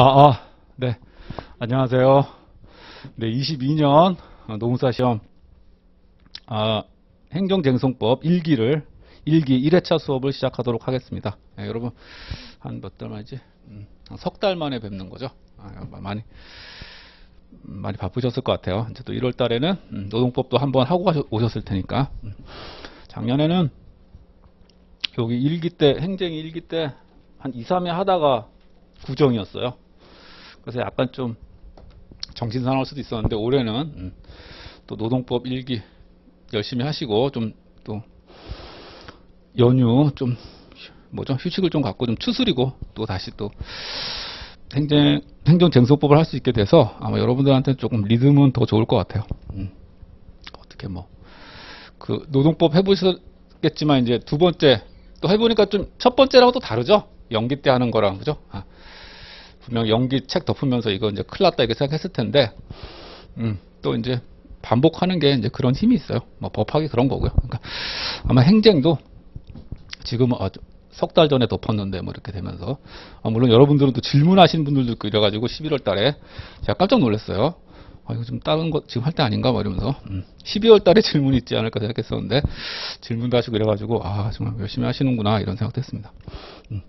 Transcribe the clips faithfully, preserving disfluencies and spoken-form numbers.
아, 아, 네. 안녕하세요. 네, 이십이 년 노무사 시험 아, 행정쟁송법 일 기를 일 기 일 회차 수업을 시작하도록 하겠습니다. 네, 여러분 한 몇 달 만이지? 음, 한 석 달 만에 뵙는 거죠. 아, 많이 많이 바쁘셨을 것 같아요. 이제 또 일월 달에는 음, 노동법도 한번 하고 오셨을 테니까. 음, 작년에는 여기 일 기 때 행정이 일 기 때 한 이, 삼 회 하다가 구정이었어요. 그래서 약간 좀 정신 사나울 수도 있었는데 올해는 음, 또 노동법 일 기 열심히 하시고 좀 또 연휴 좀 뭐죠 휴식을 좀 갖고 좀 추스리고 또 다시 또 행정 행정쟁송법을 할 수 있게 돼서 아마 여러분들한테 조금 리듬은 더 좋을 것 같아요. 음, 어떻게 뭐 그 노동법 해보셨겠지만 이제 두 번째 또 해보니까 좀 첫 번째라고 또 다르죠. 연기 때 하는 거랑 그죠? 아, 분명 연기 책 덮으면서 이거 이제 큰일 났다 이렇게 생각했을 텐데, 음, 또 이제 반복하는 게 이제 그런 힘이 있어요. 뭐 법학이 그런 거고요. 그러니까 아마 행정도 지금 어, 석 달 전에 덮었는데 뭐 이렇게 되면서, 아, 물론 여러분들은 또 질문하시는 분들도 있고 이래가지고 십일월 달에 제가 깜짝 놀랐어요. 아, 이거 좀 다른 거 지금 할 때 아닌가 뭐 이러면서 음, 십이월 달에 질문이 있지 않을까 생각했었는데 질문도 하시고 이래가지고 아 정말 열심히 하시는구나 이런 생각도 했습니다. 음.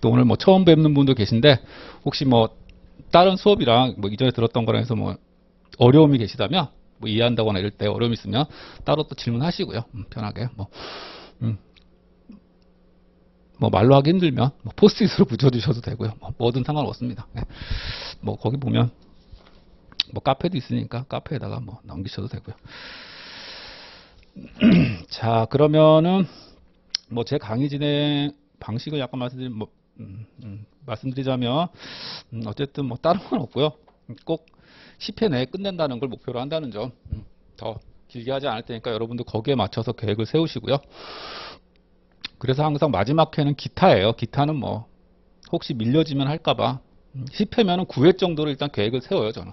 또 오늘 뭐 처음 뵙는 분도 계신데 혹시 뭐 다른 수업이랑 뭐 이전에 들었던 거랑 해서 뭐 어려움이 계시다면 뭐 이해한다거나 이럴 때 어려움이 있으면 따로 또 질문하시고요. 음, 편하게 뭐, 음, 뭐 말로 하기 힘들면 뭐 포스트잇으로 붙여주셔도 되고요. 뭐 뭐든 상관없습니다. 네. 뭐 거기 보면 뭐 카페도 있으니까 카페에다가 뭐 넘기셔도 되고요. 자, 그러면은 뭐 제 강의 진행 방식을 약간 말씀드리면 뭐 음, 음, 말씀드리자면 음, 어쨌든 뭐 다른 건 없고요. 꼭 십 회 내에 끝낸다는 걸 목표로 한다는 점, 더 길게 하지 않을 테니까 여러분도 거기에 맞춰서 계획을 세우시고요. 그래서 항상 마지막 회는 기타예요. 기타는 뭐 혹시 밀려지면 할까봐 십 회면은 구 회 정도로 일단 계획을 세워요. 저는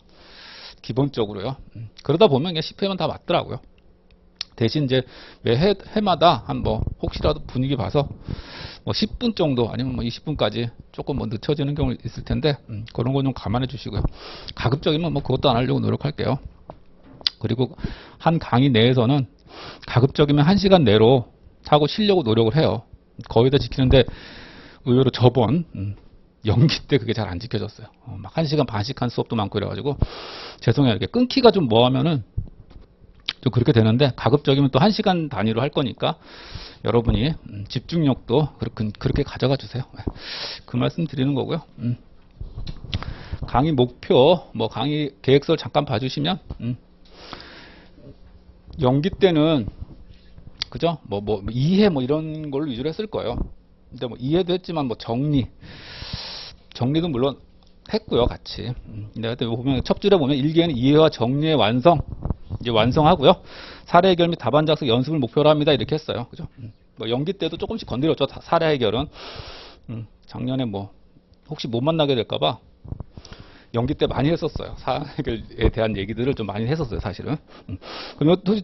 기본적으로요. 그러다 보면 그냥 십 회면 다 맞더라고요. 대신 이제 매 해, 해마다 한 뭐 혹시라도 분위기 봐서 뭐 십 분 정도 아니면 뭐 이십 분까지 조금 뭐 늦춰지는 경우 있을 텐데 음, 그런 건 좀 감안해 주시고요. 가급적이면 뭐 그것도 안 하려고 노력할게요. 그리고 한 강의 내에서는 가급적이면 한 시간 내로 하고 쉬려고 노력을 해요. 거의 다 지키는데 의외로 저번 음, 연기 때 그게 잘 안 지켜졌어요. 어, 막 한 시간 반씩 한 수업도 많고 이래가지고 죄송해요. 이렇게 끊기가 좀 뭐 하면은 좀 그렇게 되는데 가급적이면 또 한 시간 단위로 할 거니까 여러분이 음, 집중력도 그렇게, 그렇게 가져가 주세요. 그 말씀 드리는 거고요. 음. 강의 목표, 뭐 강의 계획서를 잠깐 봐주시면 음. 연기 때는 그죠? 뭐, 뭐 이해 뭐 이런 걸로 위주로 했을 거예요. 근데 뭐 이해도 했지만 뭐 정리, 정리도 물론 했고요, 같이. 음. 근데 보면 첫 줄에 보면 일 기에는 이해와 정리의 완성. 이제 완성하고요. 사례 해결 및 답안 작성 연습을 목표로 합니다. 이렇게 했어요. 그죠? 뭐 연기 때도 조금씩 건드렸죠. 사례 해결은 음, 작년에 뭐 혹시 못 만나게 될까봐 연기 때 많이 했었어요. 사례 해결에 대한 얘기들을 좀 많이 했었어요. 사실은. 음, 그리고 또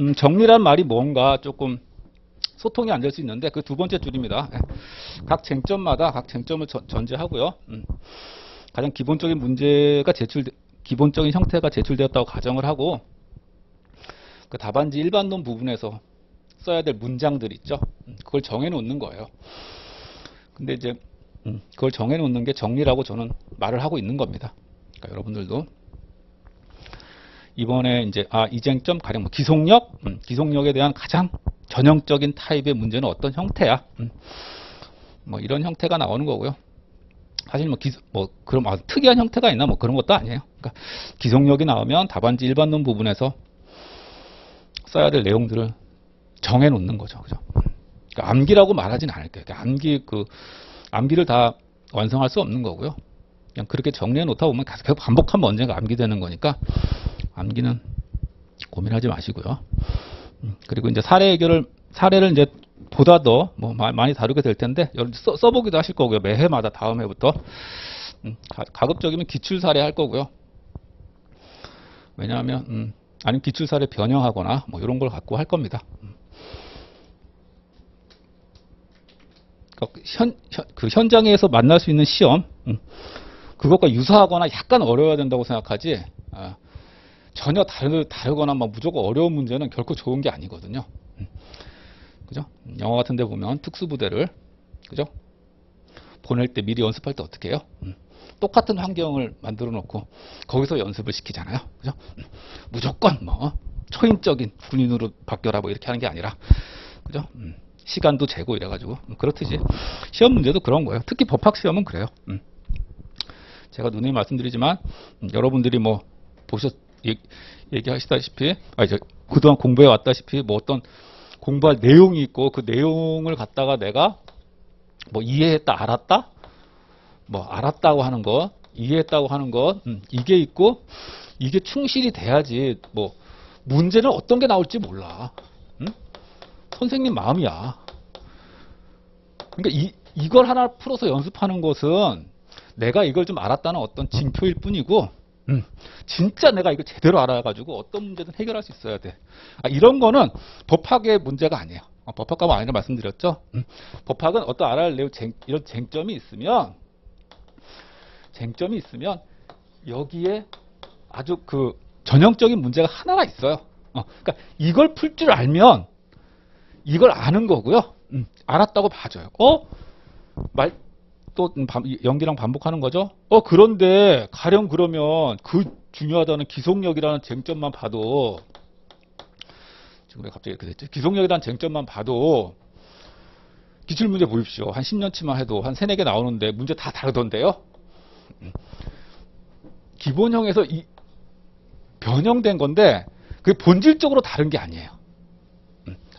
음, 정리란 말이 뭔가 조금 소통이 안 될 수 있는데 그 두 번째 줄입니다. 각 쟁점마다 각 쟁점을 저, 전제하고요. 음, 가장 기본적인 문제가 제출 기본적인 형태가 제출되었다고 가정을 하고. 그 답안지 일반론 부분에서 써야 될 문장들 있죠. 그걸 정해놓는 거예요. 근데 이제 그걸 정해놓는 게 정리라고 저는 말을 하고 있는 겁니다. 그러니까 여러분들도 이번에 이제 아 이쟁점 가령 뭐 기속력, 음, 기속력에 대한 가장 전형적인 타입의 문제는 어떤 형태야? 음, 뭐 이런 형태가 나오는 거고요. 사실 뭐, 기소, 뭐 그런 아, 특이한 형태가 있나 뭐 그런 것도 아니에요. 그러니까 기속력이 나오면 답안지 일반론 부분에서 써야 될 내용들을 정해 놓는 거죠. 그죠? 그러니까 암기라고 말하진 않을게요. 그러니까 암기, 그, 암기를 다 완성할 수 없는 거고요. 그냥 그렇게 정리해 놓다 보면 계속 반복하면 언젠가 암기되는 거니까 암기는 고민하지 마시고요. 그리고 이제 사례 해결을, 사례를 이제 보다 더 뭐 많이 다루게 될 텐데, 써, 써보기도 하실 거고요. 매해마다 다음 해부터. 가급적이면 기출 사례 할 거고요. 왜냐하면, 음, 아니면 기출사례 변형하거나 뭐 이런 걸 갖고 할 겁니다. 현, 현, 그 현장에서 만날 수 있는 시험, 그것과 유사하거나 약간 어려워야 된다고 생각하지 아, 전혀 다르, 다르거나 막 무조건 어려운 문제는 결코 좋은 게 아니거든요. 그죠? 영화 같은 데 보면 특수부대를 그죠? 보낼 때 미리 연습할 때 어떻게 해요? 똑같은 환경을 만들어 놓고 거기서 연습을 시키잖아요. 그죠? 무조건 뭐 초인적인 군인으로 바뀌어라 뭐 이렇게 하는 게 아니라 그죠? 시간도 재고 이래가지고 그렇듯이 시험 문제도 그런 거예요. 특히 법학 시험은 그래요. 제가 누누이 말씀드리지만 여러분들이 뭐 보셨 얘기하시다시피 아 이제 그동안 공부해 왔다시피 뭐 어떤 공부할 내용이 있고 그 내용을 갖다가 내가 뭐 이해했다 알았다 뭐 알았다고 하는 것 이해했다고 하는 것 음, 이게 있고 이게 충실이 돼야지 뭐 문제는 어떤 게 나올지 몰라. 음? 선생님 마음이야. 그러니까 이, 이걸 하나 풀어서 연습하는 것은 내가 이걸 좀 알았다는 어떤 징표일 뿐이고 음, 진짜 내가 이거 제대로 알아가지고 어떤 문제든 해결할 수 있어야 돼. 아, 이런 거는 법학의 문제가 아니에요. 어, 법학과가 아니라 말씀드렸죠. 음, 법학은 어떤 알아야 할 내용 쟁, 이런 쟁점이 있으면 쟁점이 있으면 여기에 아주 그 전형적인 문제가 하나가 있어요. 어, 그러니까 이걸 풀 줄 알면 이걸 아는 거고요. 음, 알았다고 봐줘요. 어? 말 또 연기랑 반복하는 거죠. 어 그런데 가령 그러면 그 중요하다는 기속력이라는 쟁점만 봐도 지금 왜 갑자기 이렇게 됐지? 기속력이라는 쟁점만 봐도 기출문제 보십시오. 한 십 년치만 해도 한 세네 개 나오는데 문제 다 다르던데요. 기본형에서 이 변형된 건데 그게 본질적으로 다른 게 아니에요.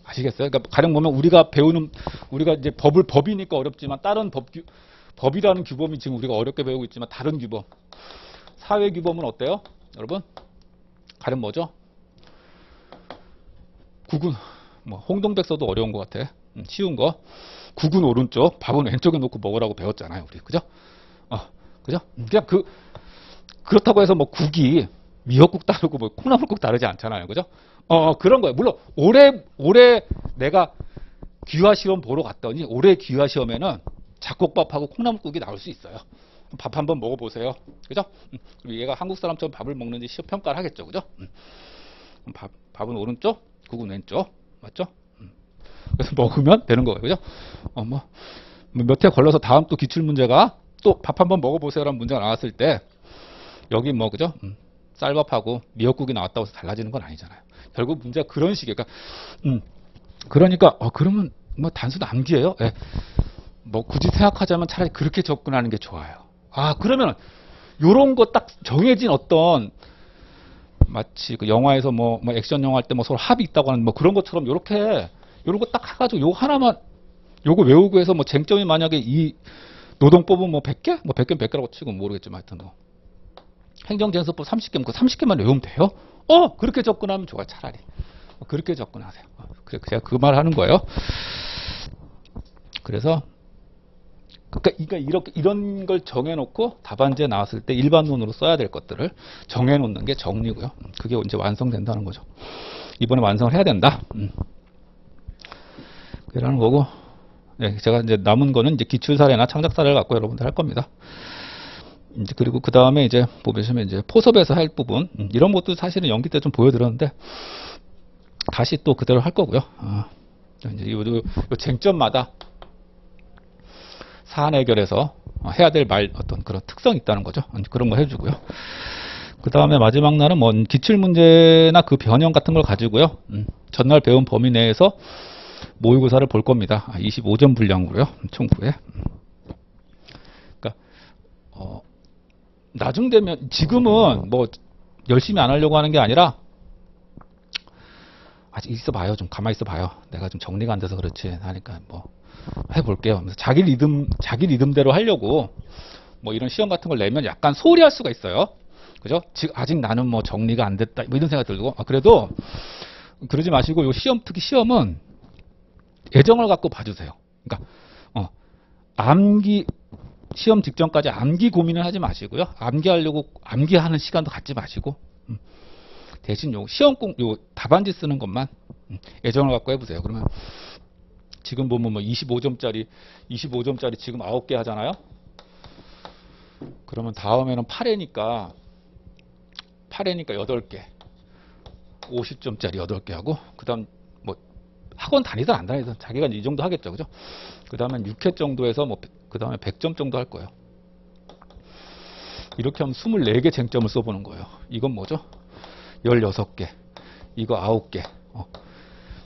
아시겠어요? 그러니까 가령 보면 우리가 배우는 우리가 이제 법을 법이니까 어렵지만 다른 법 법이라는 규범이 지금 우리가 어렵게 배우고 있지만 다른 규범 사회 규범은 어때요? 여러분 가령 뭐죠? 국은 뭐 홍동백서도 어려운 것 같아. 음, 쉬운 거 국은 오른쪽 밥은 왼쪽에 놓고 먹으라고 배웠잖아요 우리. 그죠? 어, 그죠? 그냥 그 그렇다고 해서 뭐 국이 미역국 다르고 뭐 콩나물국 다르지 않잖아요. 그죠? 어 그런 거예요. 물론 올해 올해 내가 귀화 시험 보러 갔더니 올해 귀화 시험에는 잡곡밥하고 콩나물국이 나올 수 있어요. 밥 한번 먹어보세요. 그죠? 그리고 얘가 한국 사람처럼 밥을 먹는지 시험 평가를 하겠죠. 그죠? 밥, 밥은 오른쪽, 국은 왼쪽. 맞죠? 그래서 먹으면 되는 거예요. 그죠? 어, 뭐, 몇 회 걸려서 다음 또 기출문제가 또 밥 한번 먹어보세요라는 문제가 나왔을 때 여기 뭐, 그죠? 쌀밥하고 미역국이 나왔다고 해서 달라지는 건 아니잖아요. 결국 문제가 그런 식이에요. 그러니까, 음, 그러니까, 어, 그러면 뭐 단순 암기예요? 예. 뭐 굳이 생각하자면 차라리 그렇게 접근하는 게 좋아요. 아 그러면 요런 거 딱 정해진 어떤 마치 그 영화에서 뭐, 뭐 액션 영화 할 때 뭐 서로 합이 있다고 하는 뭐 그런 것처럼 요렇게 요런 거 딱 해가지고 요 하나만 요거 외우고 해서 뭐 쟁점이 만약에 이 노동법은 뭐 백 개? 뭐 백 개는 백 개라고 치고 모르겠지만 하여튼 뭐 행정쟁송법 삼십 개 뭐 삼십 개만 외우면 돼요? 어 그렇게 접근하면 좋아요. 차라리 그렇게 접근하세요. 그래 제가 그 말 하는 거예요. 그래서 그러니까 이렇게 이런 걸 정해놓고 답안지에 나왔을 때 일반론으로 써야 될 것들을 정해놓는 게 정리고요. 그게 이제 완성된다는 거죠. 이번에 완성을 해야 된다. 음. 그러는 거고, 네, 제가 이제 남은 거는 이제 기출 사례나 창작 사례를 갖고 여러분들 할 겁니다. 이제 그리고 그 다음에 이제 보시면 이제 포섭에서 할 부분 음, 이런 것도 사실은 연기 때 좀 보여드렸는데 다시 또 그대로 할 거고요. 아, 이제 요, 요, 요 쟁점마다 사안 해결에서 해야 될 말 어떤 그런 특성이 있다는 거죠. 그런 거 해주고요. 그 다음에 마지막 날은 뭐 기출문제나 그 변형 같은 걸 가지고요. 음, 전날 배운 범위 내에서 모의고사를 볼 겁니다. 이십오 점 분량으로요. 총 구 회. 그러니까 어, 나중 되면 지금은 뭐 열심히 안 하려고 하는 게 아니라 아직 있어 봐요. 좀 가만히 있어 봐요. 내가 좀 정리가 안 돼서 그렇지 하니까 뭐 해볼게요. 자기 리듬, 자기 리듬대로 하려고 뭐 이런 시험 같은 걸 내면 약간 소홀히할 수가 있어요. 그죠? 지금 아직 나는 뭐 정리가 안 됐다 뭐 이런 생각 들고 아, 그래도 그러지 마시고 요 시험 특히 시험은 애정을 갖고 봐주세요. 그러니까 어, 암기 시험 직전까지 암기 고민을 하지 마시고요. 암기하려고 암기하는 시간도 갖지 마시고 음. 대신 요 시험 공, 요 답안지 쓰는 것만 애정을 갖고 해보세요. 그러면. 지금 보면 뭐 이십오 점짜리, 이십오 점짜리 지금 아홉 개 하잖아요. 그러면 다음에는 팔 회니까 팔 회니까 여덟 개, 오십 점짜리 여덟 개 하고, 그 다음 뭐 학원 다니든 안 다니든 자기가 이 정도 하겠죠, 그죠? 그 다음에 육 회 정도에서 뭐 그 다음에 백 점 정도 할 거예요. 이렇게 하면 이십사 개 쟁점을 써보는 거예요. 이건 뭐죠? 십육 개, 이거 아홉 개. 어.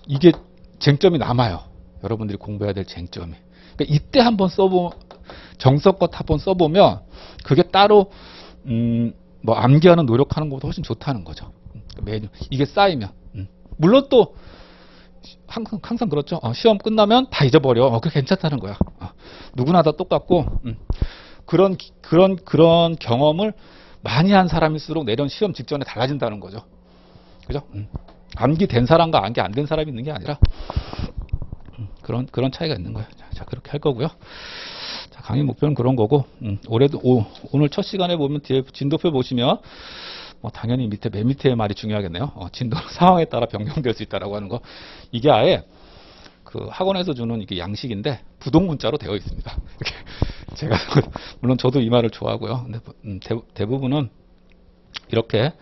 이게 쟁점이 남아요. 여러분들이 공부해야 될 쟁점이. 그러니까 이때 한번 써보, 정석껏 한번 써보면 그게 따로 음, 뭐 암기하는 노력하는 것보다 훨씬 좋다는 거죠. 매년 이게 쌓이면. 음. 물론 또 항상, 항상 그렇죠. 어, 시험 끝나면 다 잊어버려. 어, 그게 괜찮다는 거야. 어, 누구나 다 똑같고. 음. 그런 그런 그런 경험을 많이 한 사람일수록 내년 시험 직전에 달라진다는 거죠. 그죠? 음. 암기된 사람과 암기 안 된 사람이 있는 게 아니라 음, 그런 그런 차이가 있는 거예요. 자, 자 그렇게 할 거고요. 자, 강의 목표는 그런 거고, 음, 올해도 오, 오늘 첫 시간에 보면 뒤에 진도표 보시면 뭐 당연히 밑에 맨 밑에 말이 중요하겠네요. 어, 진도 상황에 따라 변경될 수 있다라고 하는 거. 이게 아예 그 학원에서 주는 이게 양식인데 부동 문자로 되어 있습니다. 이렇게 제가 물론 저도 이 말을 좋아하고요. 근데 음, 대, 대부분은 이렇게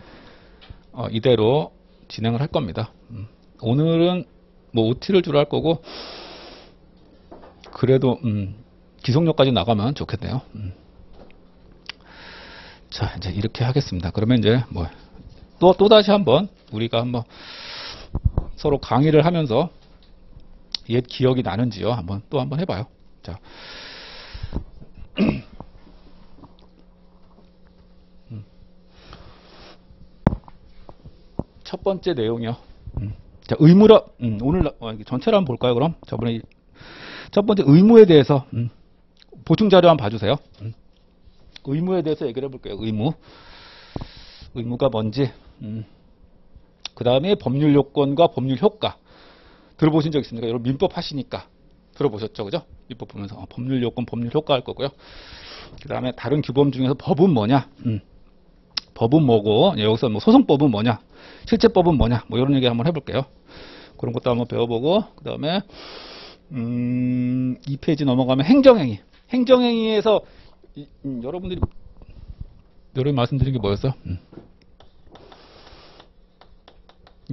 어, 이대로 진행을 할 겁니다. 음, 오늘은 뭐 오티를 주로 할 거고, 그래도 음, 기속력까지 나가면 좋겠네요. 음. 자, 이제 이렇게 하겠습니다. 그러면 이제 뭐 또 또 다시 한번 우리가 한번 서로 강의를 하면서 옛 기억이 나는지요, 한번 또 한번 해봐요. 자. 첫 번째 내용이요. 음. 자, 의무라, 음, 오늘 어, 전체를 한번 볼까요, 그럼? 저번에 첫 번째 의무에 대해서, 음, 보충 자료 한번 봐주세요. 음. 의무에 대해서 얘기를 해볼게요. 의무. 의무가 뭔지. 음. 그 다음에 법률 요건과 법률 효과. 들어보신 적 있습니까? 여러분 민법 하시니까 들어보셨죠, 그죠? 민법 보면서 어, 법률 요건, 법률 효과 할 거고요. 그 다음에 다른 규범 중에서 법은 뭐냐? 음. 법은 뭐고, 여기서 뭐 소송법은 뭐냐, 실체법은 뭐냐, 뭐 이런 얘기 한번 해볼게요. 그런 것도 한번 배워보고, 그 다음에 음, 이 페이지 넘어가면 행정행위. 행정행위에서 이, 음, 여러분들이 여러분 말씀드린 게 뭐였어요? 음.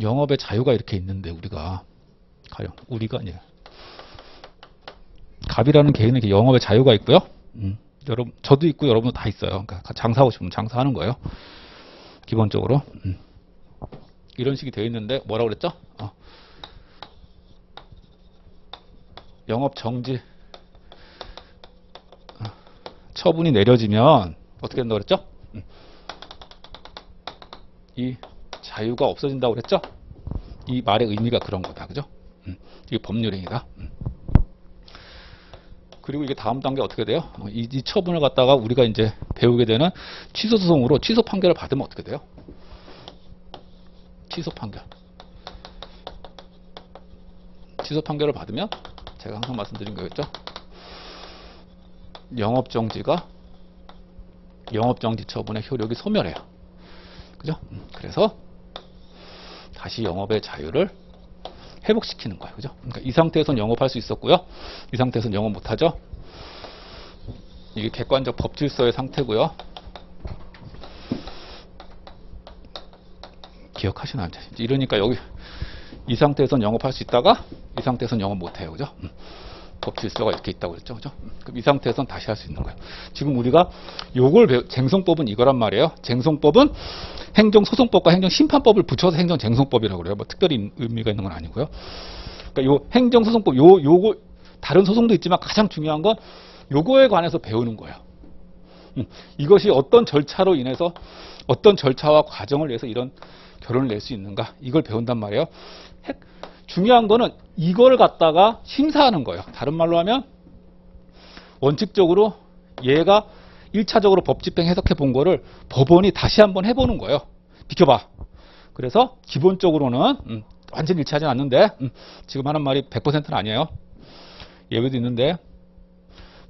영업의 자유가 이렇게 있는데 우리가 가령 우리가 아니에요. 갑이라는 개인에게 영업의 자유가 있고요. 음. 여러분, 저도 있고 여러분도 다 있어요. 그러니까 장사하고 싶으면 장사하는 거예요. 기본적으로 음. 이런 식이 되어 있는데 뭐라고 그랬죠? 어. 영업 정지 어. 처분이 내려지면 어떻게 된다고 그랬죠? 음. 이 자유가 없어진다고 그랬죠? 이 말의 의미가 그런 거다, 그죠? 음. 이게 법률행위다. 음. 그리고 이게 다음 단계 어떻게 돼요? 이, 이 처분을 갖다가 우리가 이제 배우게 되는 취소 소송으로 취소 판결을 받으면 어떻게 돼요? 취소 판결. 취소 판결을 받으면 제가 항상 말씀드린 거였죠. 영업 정지가 영업 정지 처분의 효력이 소멸해요. 그죠? 그래서 다시 영업의 자유를 회복시키는 거예요, 그죠? 그러니까 이 상태에선 영업할 수 있었고요. 이 상태에선 영업 못하죠. 이게 객관적 법질서의 상태고요. 기억하시나요? 이러니까 여기 이 상태에선 영업할 수 있다가 이 상태에선 영업 못해요, 그죠? 음. 법질서가 이렇게 있다고 그랬죠, 그죠? 그럼 이 상태에선 다시 할 수 있는 거예요. 지금 우리가 요걸 배우, 쟁송법은 이거란 말이에요. 쟁송법은 행정소송법과 행정심판법을 붙여서 행정쟁송법이라고 그래요. 뭐 특별히 의미가 있는 건 아니고요. 그러니까 요 행정소송법, 요, 요거, 다른 소송도 있지만 가장 중요한 건 요거에 관해서 배우는 거예요. 음, 이것이 어떤 절차로 인해서 어떤 절차와 과정을 위해서 이런 결론을 낼 수 있는가, 이걸 배운단 말이에요. 핵, 중요한 거는 이걸 갖다가 심사하는 거예요. 다른 말로 하면 원칙적으로 얘가 일 차적으로 법 집행 해석해 본 거를 법원이 다시 한번 해보는 거예요. 비켜봐. 그래서 기본적으로는 음, 완전 일치하진 않는데 음, 지금 하는 말이 백 퍼센트는 아니에요. 예외도 있는데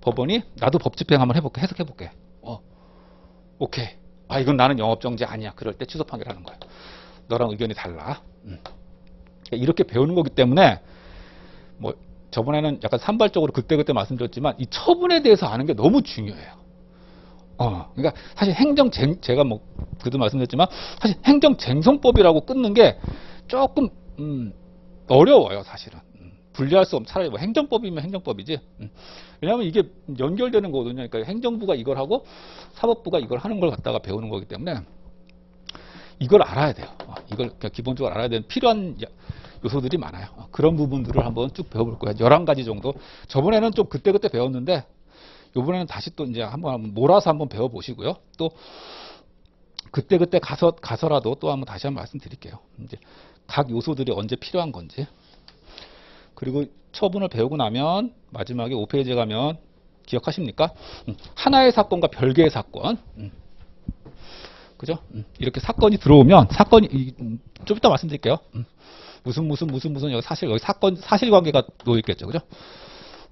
법원이 나도 법 집행 한번 해볼게, 해석해 볼게. 어, 오케이. 아, 이건 나는 영업정지 아니야. 그럴 때 취소 판결하는 거예요. 너랑 의견이 달라. 음. 이렇게 배우는 거기 때문에 뭐 저번에는 약간 산발적으로 그때그때 말씀드렸지만 이 처분에 대해서 아는 게 너무 중요해요. 어, 그러니까 사실 행정쟁, 제가 뭐 그도 말씀드렸지만 사실 행정쟁송법이라고 끊는 게 조금 음, 어려워요, 사실은. 음, 분리할 수 없는, 차라리 뭐 행정법이면 행정법이지. 음, 왜냐하면 이게 연결되는 거거든요. 그러니까 행정부가 이걸 하고 사법부가 이걸 하는 걸 갖다가 배우는 거기 때문에 이걸 알아야 돼요. 어, 이걸 그냥 기본적으로 알아야 되는 필요한 요소들이 많아요. 어, 그런 부분들을 한번 쭉 배워볼 거예요. 열한 가지 정도. 저번에는 좀 그때그때 배웠는데 요번에는 다시 또 이제 한번 몰아서 한번 배워보시고요. 또 그때그때 가서, 가서라도 또 한번 다시 한번 말씀드릴게요. 이제 각 요소들이 언제 필요한 건지. 그리고 처분을 배우고 나면 마지막에 오 페이지에 가면 기억하십니까? 하나의 사건과 별개의 사건. 그죠? 이렇게 사건이 들어오면 사건이, 좀 이따 말씀드릴게요. 무슨 무슨 무슨 무슨 여기 사실, 여기 사건, 사실관계가 놓여있겠죠. 그죠?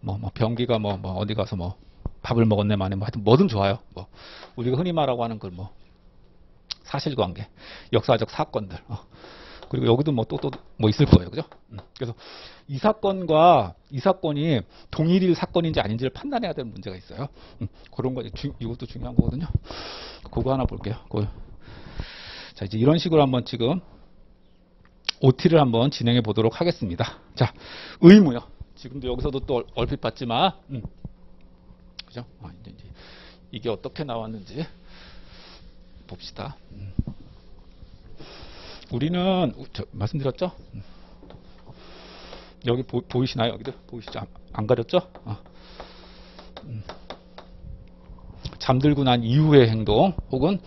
뭐, 뭐, 병기가 뭐, 뭐, 어디 가서 뭐, 밥을 먹었네, 만에 뭐 하여튼 뭐든 좋아요. 뭐 우리가 흔히 말하고 하는 그 뭐 사실관계, 역사적 사건들. 어. 그리고 여기도 뭐 또 또 뭐 있을 거예요, 그죠? 음. 그래서 이 사건과 이 사건이 동일일 사건인지 아닌지를 판단해야 되는 문제가 있어요. 음. 그런 거 주, 이것도 중요한 거거든요. 그거 하나 볼게요. 그거. 자, 이제 이런 식으로 한번 지금 오티를 한번 진행해 보도록 하겠습니다. 자, 의무요. 지금도 여기서도 또 얼핏 봤지만. 음. 그죠? 아, 이제, 이제 이게 어떻게 나왔는지 봅시다. 음. 우리는 저, 말씀드렸죠? 음. 여기 보, 보이시나요? 여기도 보이시죠? 안, 안 가렸죠? 아. 음. 잠들고 난 이후의 행동 혹은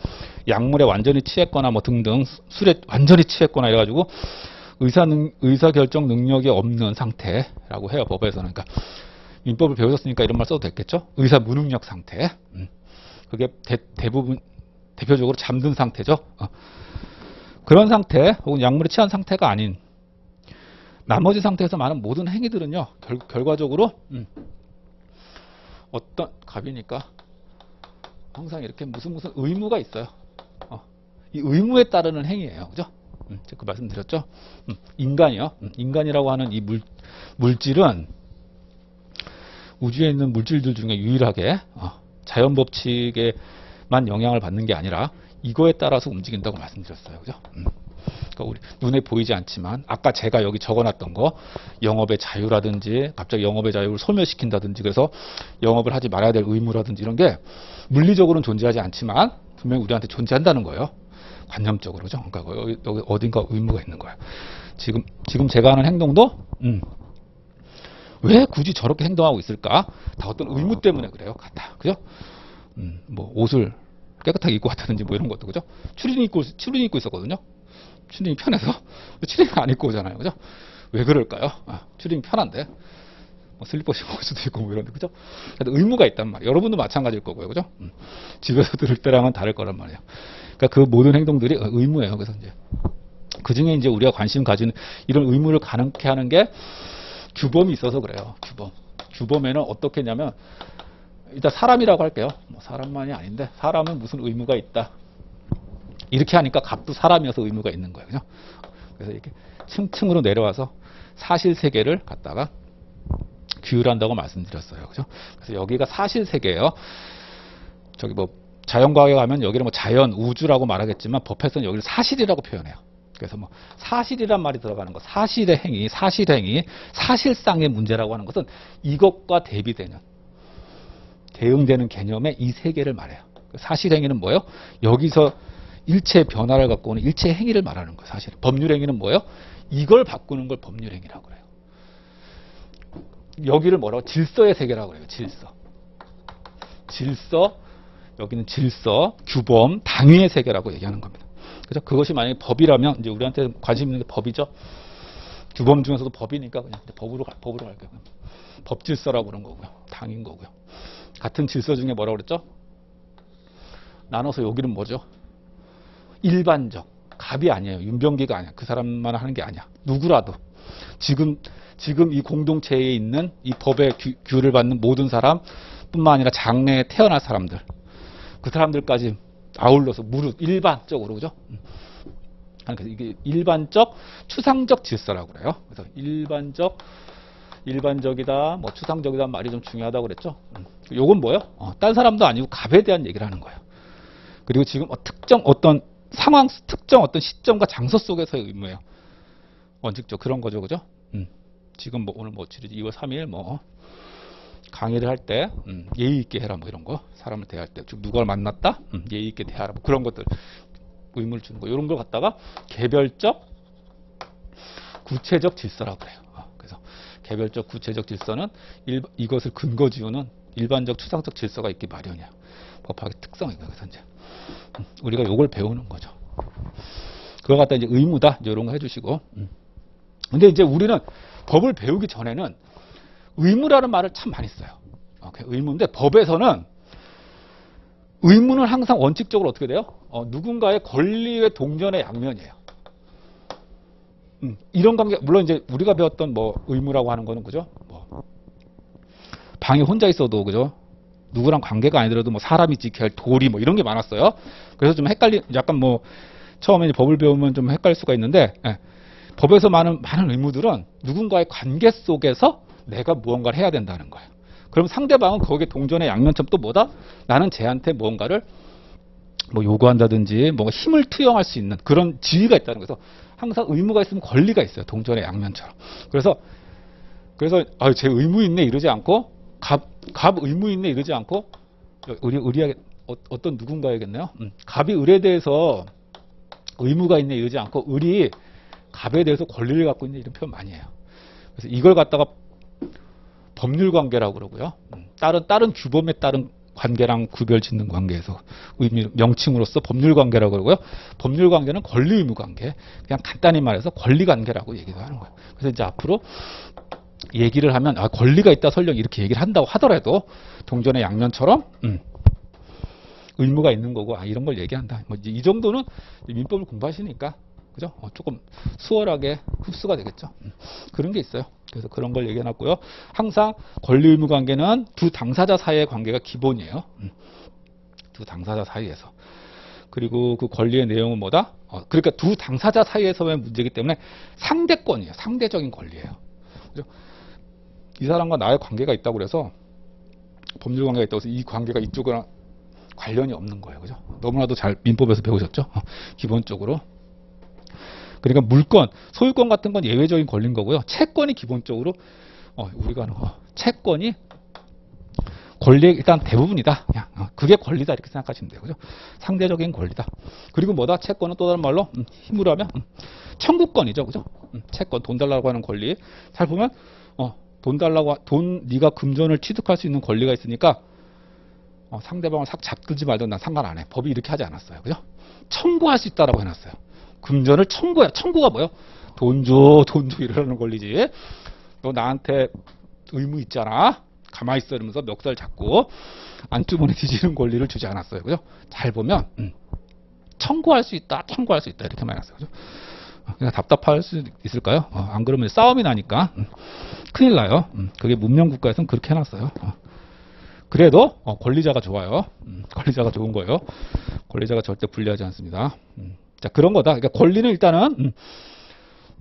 약물에 완전히 취했거나 뭐 등등 술에 완전히 취했거나 이래가지고 의사 능, 의사결정 능력이 없는 상태라고 해요. 법에서는. 그러니까 민법을 배우셨으니까 이런 말 써도 됐겠죠? 의사 무능력 상태. 음. 그게 대, 대부분 대표적으로 잠든 상태죠. 어. 그런 상태 혹은 약물에 취한 상태가 아닌 나머지 상태에서 많은 모든 행위들은요. 결, 결과적으로 음. 어떤 갑이니까 항상 이렇게 무슨 무슨 의무가 있어요. 어. 이 의무에 따르는 행위예요. 그죠? 음. 제가 그 말씀드렸죠? 음. 인간이요. 음. 인간이라고 하는 이 물, 물질은 우주에 있는 물질들 중에 유일하게 자연 법칙에만 영향을 받는 게 아니라 이거에 따라서 움직인다고 말씀드렸어요. 그죠? 그러니까 우리 눈에 보이지 않지만 아까 제가 여기 적어놨던 거 영업의 자유라든지 갑자기 영업의 자유를 소멸시킨다든지 그래서 영업을 하지 말아야 될 의무라든지 이런 게 물리적으로는 존재하지 않지만 분명히 우리한테 존재한다는 거예요. 관념적으로. 그죠? 그러니까 여기, 여기 어딘가 의무가 있는 거예요. 지금, 지금 제가 하는 행동도 음. 왜 굳이 저렇게 행동하고 있을까? 다 어떤 의무 때문에 그래요. 같다. 그죠? 음, 뭐, 옷을 깨끗하게 입고 왔다든지 뭐 이런 것도, 그죠? 추리닝 입고, 추리닝 입고 있었거든요? 추리닝 편해서. 추리닝 안 입고 오잖아요. 그죠? 왜 그럴까요? 아, 추리닝 편한데. 뭐 슬리퍼 신고 수도 있고 뭐 이런데, 그죠? 그래도 의무가 있단 말이에요. 여러분도 마찬가지일 거고요. 그죠? 음, 집에서 들을 때랑은 다를 거란 말이에요. 그러니까 그 모든 행동들이 의무예요. 그래서 이제. 그 중에 이제 우리가 관심 가지는 이런 의무를 가능케 하는 게 규범이 있어서 그래요. 규범. 규범에는 어떻게 했냐면 일단 사람이라고 할게요. 뭐 사람만이 아닌데 사람은 무슨 의무가 있다. 이렇게 하니까 갑도 사람이어서 의무가 있는 거예요. 그죠? 그래서 이렇게 층층으로 내려와서 사실 세계를 갖다가 규율한다고 말씀드렸어요. 그죠? 그래서 여기가 사실 세계예요. 저기 뭐 자연과학에 가면 여기를 뭐 자연, 우주라고 말하겠지만 법에서는 여기를 사실이라고 표현해요. 그래서 뭐 사실이란 말이 들어가는 거, 사실의 행위, 사실행위, 사실상의 문제라고 하는 것은 이것과 대비되는, 대응되는 개념의 이 세 개를 말해요. 사실행위는 뭐예요? 여기서 일체의 변화를 갖고 오는 일체의 행위를 말하는 거예요. 사실 법률행위는 뭐예요? 이걸 바꾸는 걸 법률행위라고 그래요. 여기를 뭐라고? 질서의 세계라고 그래요. 질서. 질서, 여기는 질서, 규범, 당위의 세계라고 얘기하는 겁니다. 그죠? 그것이 만약에 법이라면 이제 우리한테 관심 있는 게 법이죠. 규범 중에서도 법이니까 그냥 법으로 갈, 법으로 갈게요. 법질서라고 그런 거고요. 당인 거고요. 같은 질서 중에 뭐라고 그랬죠? 나눠서 여기는 뭐죠? 일반적. 갑이 아니에요. 윤병기가 아니야. 그 사람만 하는 게 아니야. 누구라도. 지금 지금 이 공동체에 있는 이 법의 규율을 받는 모든 사람뿐만 아니라 장래에 태어날 사람들. 그 사람들까지 아울러서 무릇 일반적으로, 그죠? 그래서 이게 일반적 추상적 질서라고 그래요. 그래서 일반적 일반적이다, 뭐 추상적이다 말이 좀 중요하다고 그랬죠. 요건 뭐예요? 어, 딴 사람도 아니고 갑에 대한 얘기를 하는 거예요. 그리고 지금 특정 어떤 상황, 특정 어떤 시점과 장소 속에서의 의무예요. 원칙적 그런 거죠, 그죠? 음. 지금 뭐 오늘 뭐 이월 삼일 뭐 강의를 할 때 음, 예의 있게 해라 뭐 이런 거, 사람을 대할 때 누가 만났다 음, 예의 있게 대하라 뭐 그런 것들 의무를 주는 거, 이런 걸 갖다가 개별적, 구체적 질서라고 그래요. 그래서 개별적, 구체적 질서는 일, 이것을 근거 지우는 일반적, 추상적 질서가 있기 마련이야. 법학의 특성이니까. 그래서 이제 우리가 요걸 배우는 거죠. 그거 갖다 이제 의무다 이런 거 해주시고. 음. 근데 이제 우리는 법을 배우기 전에는 의무라는 말을 참 많이 써요. 의무인데 법에서는 의무는 항상 원칙적으로 어떻게 돼요? 어, 누군가의 권리의 동전의 양면이에요. 음, 이런 관계, 물론 이제 우리가 배웠던 뭐 의무라고 하는 거는 그죠? 뭐 방에 혼자 있어도 그죠? 누구랑 관계가 아니더라도 뭐 사람이 지켜야 할 도리 뭐 이런 게 많았어요. 그래서 좀 헷갈리, 약간 뭐 처음에 이제 법을 배우면 좀 헷갈릴 수가 있는데, 예. 법에서 많은, 많은 의무들은 누군가의 관계 속에서 내가 무언가를 해야 된다는 거예요. 그럼 상대방은 거기에 동전의 양면점 또 뭐다? 나는 쟤한테 무언가를 뭐 요구한다든지 뭔가 힘을 투영할 수 있는 그런 지위가 있다는 거죠. 항상 의무가 있으면 권리가 있어요. 동전의 양면처럼. 그래서 그래서 아, 쟤 의무 있네 이러지 않고 갑, 갑 의무 있네 이러지 않고 의리, 의리하게 어, 어떤 누군가이겠네요. 음, 갑이 을에 대해서 의무가 있네 이러지 않고 을이 갑에 대해서 권리를 갖고 있는 이런 표현 많이 해요. 그래서 이걸 갖다가 법률 관계라고 그러고요. 다른 다른 규범에 따른 관계랑 구별 짓는 관계에서 의미, 명칭으로서 법률 관계라고 그러고요. 법률 관계는 권리 의무 관계. 그냥 간단히 말해서 권리 관계라고 얘기도 하는 거예요. 그래서 이제 앞으로 얘기를 하면 아, 권리가 있다 설령 이렇게 얘기를 한다고 하더라도 동전의 양면처럼 음, 의무가 있는 거고 아, 이런 걸 얘기한다. 뭐 이 정도는 민법을 공부하시니까 그죠? 어, 조금 수월하게 흡수가 되겠죠. 음, 그런 게 있어요. 그래서 그런 걸 얘기해놨고요. 항상 권리 의무 관계는 두 당사자 사이의 관계가 기본이에요. 음, 두 당사자 사이에서. 그리고 그 권리의 내용은 뭐다? 어, 그러니까 두 당사자 사이에서의 문제이기 때문에 상대권이에요. 상대적인 권리예요. 그죠? 이 사람과 나의 관계가 있다고 그래서 법률 관계가 있다고 해서 이 관계가 이쪽이랑 관련이 없는 거예요. 그죠? 너무나도 잘 민법에서 배우셨죠? 어, 기본적으로. 그러니까 물권, 소유권 같은 건 예외적인 권리인 거고요. 채권이 기본적으로 어, 우리가 하는 거, 채권이 권리의 일단 대부분이다. 그냥 어, 그게 권리다 이렇게 생각하시면 돼요. 그죠? 상대적인 권리다. 그리고 뭐다? 채권은 또 다른 말로 음, 힘으로 하면 음, 청구권이죠. 그죠? 음, 채권, 돈 달라고 하는 권리. 잘 보면 어, 돈 달라고, 돈 네가 금전을 취득할 수 있는 권리가 있으니까 어, 상대방을 싹 잡든지 말든 난 상관 안 해. 법이 이렇게 하지 않았어요. 그죠? 청구할 수 있다라고 해놨어요. 금전을 청구해. 청구가 뭐예요? 돈 줘, 돈 줘 이러는 권리지. 너 나한테 의무 있잖아. 가만히 있어 이러면서 멱살 잡고 안주머니 뒤지는 권리를 주지 않았어요. 그죠? 잘 보면 음, 청구할 수 있다, 청구할 수 있다 이렇게 말했어요. 그죠? 그냥 답답할 수 있을까요? 어, 안 그러면 싸움이 나니까 음, 큰일 나요. 음, 그게 문명국가에서는 그렇게 해놨어요. 어. 그래도 어, 권리자가 좋아요. 음, 권리자가 좋은 거예요. 권리자가 절대 불리하지 않습니다. 음. 자, 그런 거다. 그러니까 권리는 일단은 음,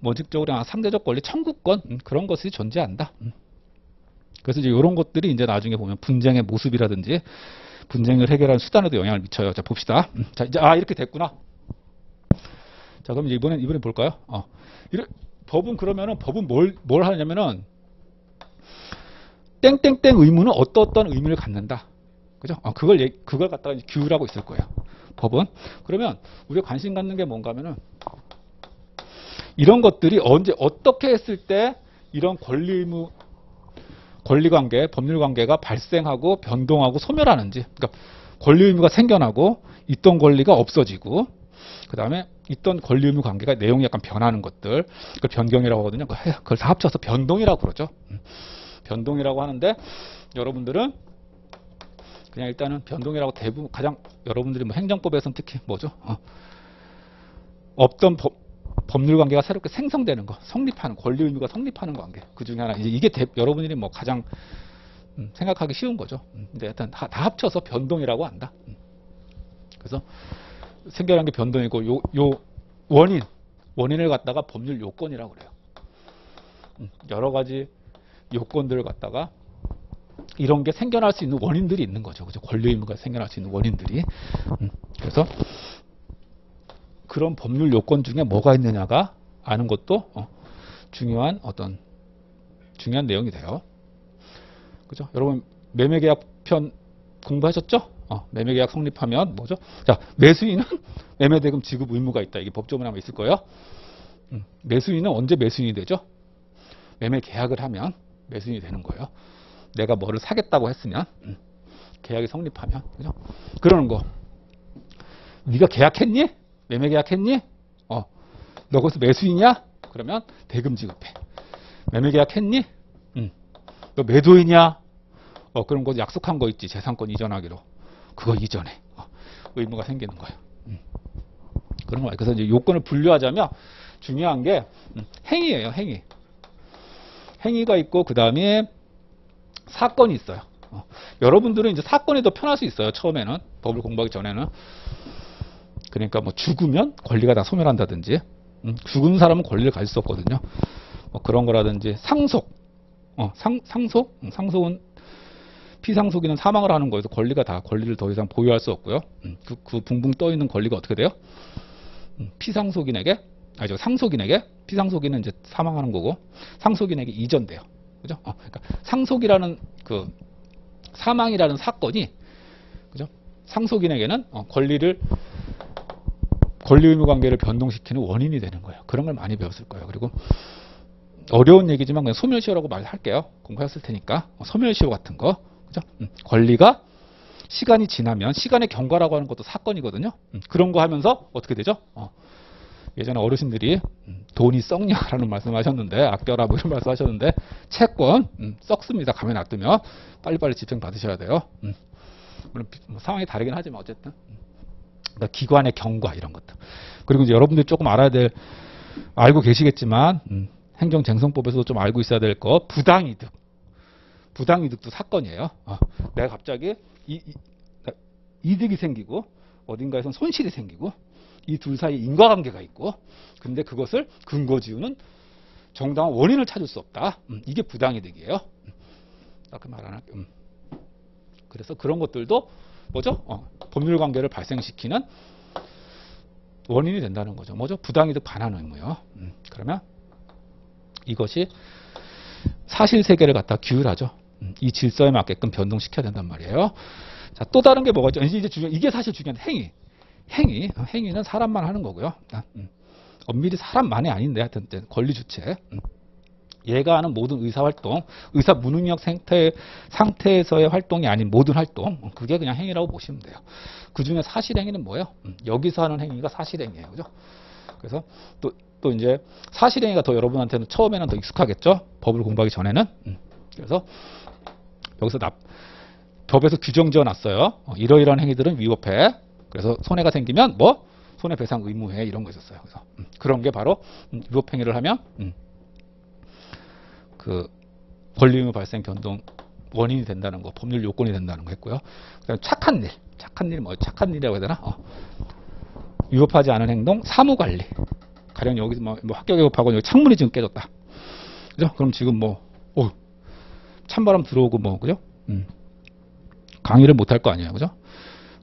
원칙적으로 상대적 권리, 청구권 음, 그런 것이 존재한다. 음. 그래서 이제 이런 것들이 이제 나중에 보면 분쟁의 모습이라든지 분쟁을 해결하는 수단에도 영향을 미쳐요. 자, 봅시다. 음, 자, 이제 아 이렇게 됐구나. 자, 그럼 이제 이번엔 이번에 볼까요? 어, 이래, 법은 그러면은 법은 뭘 뭘 하냐면은 땡땡땡 의무는 어떤 어떤 의미를 갖는다. 그죠? 어, 그걸 얘기, 그걸 갖다가 이제 규율하고 있을 거예요. 법은. 그러면 우리가 관심 갖는 게 뭔가면은 이런 것들이 언제 어떻게 했을 때 이런 권리 의무, 권리 관계, 법률 관계가 발생하고 변동하고 소멸하는지. 그러니까 권리 의무가 생겨나고 있던 권리가 없어지고 그다음에 있던 권리 의무 관계가 내용이 약간 변하는 것들. 그걸 변경이라고 하거든요. 그걸 다 합쳐서 변동이라고 그러죠. 변동이라고 하는데 여러분들은 그냥 일단은 변동이라고 대부분 가장 여러분들이 뭐 행정법에서는 특히 뭐죠? 어, 없던 법, 법률 관계가 새롭게 생성되는 거, 성립하는 권리 의무가 성립하는 관계. 그 중에 하나 이제 이게 대, 여러분들이 뭐 가장 음, 생각하기 쉬운 거죠. 음, 근데 일단 다, 다 합쳐서 변동이라고 한다. 음. 그래서 생겨난 게 변동이고 요, 요 원인 원인을 갖다가 법률 요건이라고 그래요. 음, 여러 가지 요건들을 갖다가 이런 게 생겨날 수 있는 원인들이 있는 거죠. 그죠? 권리의무가 생겨날 수 있는 원인들이. 음, 그래서 그런 법률 요건 중에 뭐가 있느냐가 아는 것도 어, 중요한 어떤 중요한 내용이 돼요. 그죠? 여러분 매매계약 편 공부하셨죠? 어, 매매계약 성립하면 뭐죠? 자, 매수인은 매매대금 지급 의무가 있다. 이게 법조문에 하면 있을 거예요. 음, 매수인은 언제 매수인이 되죠? 매매계약을 하면 매수인이 되는 거예요. 내가 뭐를 사겠다고 했으면 음, 계약이 성립하면. 그죠? 그러는 거. 네가 계약했니? 매매계약했니? 어, 너 거기서 매수이냐? 그러면 대금 지급해. 매매계약했니? 응. 너 매도이냐? 어, 그런 거 약속한 거 있지. 재산권 이전하기로. 그거 이전해. 어, 의무가 생기는 거야. 응. 그런 거야. 그래서 이제 요건을 분류하자면 중요한 게 응, 행위예요. 행위. 행위가 있고 그 다음에 사건이 있어요. 어, 여러분들은 이제 사건이 더 편할 수 있어요. 처음에는 법을 공부하기 전에는. 그러니까 뭐 죽으면 권리가 다 소멸한다든지, 음, 죽은 사람은 권리를 가질 수 없거든요. 뭐 그런 거라든지 상속, 어, 상, 상속, 음, 상속은 피상속인은 사망을 하는 거에서 권리가 다 권리를 더 이상 보유할 수 없고요. 음, 그, 그 붕붕 떠 있는 권리가 어떻게 돼요? 음, 피상속인에게, 아니죠 상속인에게, 피상속인은 이제 사망하는 거고 상속인에게 이전돼요. 그죠? 어, 그러니까 상속이라는 그 사망이라는 사건이, 그죠? 상속인에게는 어, 권리를 권리의무 관계를 변동시키는 원인이 되는 거예요. 그런 걸 많이 배웠을 거예요. 그리고 어려운 얘기지만 그냥 소멸시효라고 말할게요. 공부하셨을 테니까. 소멸시효 같은 거. 그죠? 음, 권리가 시간이 지나면 시간의 경과라고 하는 것도 사건이거든요. 음, 그런 거 하면서 어떻게 되죠? 어, 예전에 어르신들이 음, 돈이 썩냐라는 말씀하셨는데 아껴라 뭐 이런 말씀하셨는데 채권 음, 썩습니다. 가만히 놔두면 빨리빨리 집행 받으셔야 돼요. 음, 물론 뭐 상황이 다르긴 하지만 어쨌든. 기관의 경과 이런 것들. 그리고 이제 여러분들이 조금 알아야 될 알고 계시겠지만 음, 행정쟁송법에서도 좀 알고 있어야 될 거 부당이득. 부당이득도 사건이에요. 어, 내가 갑자기 이, 이, 이득이 생기고 어딘가에선 손실이 생기고 이 둘 사이에 인과관계가 있고 근데 그것을 근거지우는 정당한 원인을 찾을 수 없다. 음, 이게 부당이득이에요. 음, 딱 그 말 안 할게요. 음. 그래서 그런 것들도 뭐죠? 어, 법률관계를 발생시키는 원인이 된다는 거죠. 뭐죠? 부당이득 반환 의무요. 음, 그러면 이것이 사실세계를 갖다 규율하죠. 음, 이 질서에 맞게끔 변동시켜야 된단 말이에요. 자, 또 다른 게 뭐가 있죠? 이제 중요, 이게 사실 중요한 행위. 행위. 어, 행위는 사람만 하는 거고요. 아, 음, 엄밀히 사람만이 아닌데 하여튼 권리주체. 음, 얘가 하는 모든 의사활동, 의사 무능력 상태, 상태에서의 활동이 아닌 모든 활동, 그게 그냥 행위라고 보시면 돼요. 그 중에 사실행위는 뭐예요? 음, 여기서 하는 행위가 사실행위예요. 그죠? 그래서 또, 또 이제 사실행위가 더 여러분한테는 처음에는 더 익숙하겠죠? 법을 공부하기 전에는. 음, 그래서 여기서 납, 법에서 규정 지어 놨어요. 어, 이러이러한 행위들은 위법해. 그래서 손해가 생기면 뭐? 손해배상 의무해. 이런 거 있었어요. 그래서 음, 그런 게 바로 음, 위법행위를 하면 음, 그 권리의무 발생 변동 원인이 된다는 거, 법률 요건이 된다는 거 했고요. 그다음 착한 일, 착한 일 뭐 착한 일이라고 해야 되나? 어. 위법하지 않은 행동, 사무 관리. 가령 여기서 뭐, 뭐 학교 개업하고 여기 창문이 지금 깨졌다. 그죠? 그럼 지금 뭐, 어, 찬바람 들어오고 뭐, 그죠? 음, 강의를 못 할 거 아니에요, 그죠?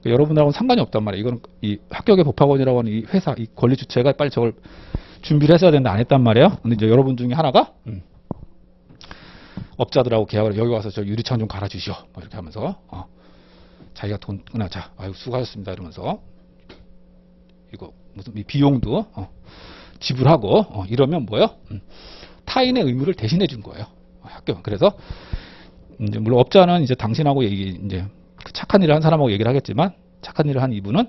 그러니까 여러분들하고는 상관이 없단 말이에요. 이건 이 학교 개업학원이라고 하는 이 회사, 이 권리 주체가 빨리 저걸 준비를 했어야 되는데 안 했단 말이에요. 근데 이제 여러분 중에 하나가. 음, 업자들하고 계약을 여기 와서 저 유리창 좀 갈아주시오. 뭐 이렇게 하면서 어, 자기가 돈 끊어자. 아유 수고하셨습니다. 이러면서 이거 무슨 비용도 어, 지불하고 어, 이러면 뭐예요? 음, 타인의 의무를 대신해 준 거예요. 어, 학교. 그래서 이제 물론 업자는 이제 당신하고 얘기 이제 그 착한 일을 한 사람하고 얘기를 하겠지만 착한 일을 한 이분은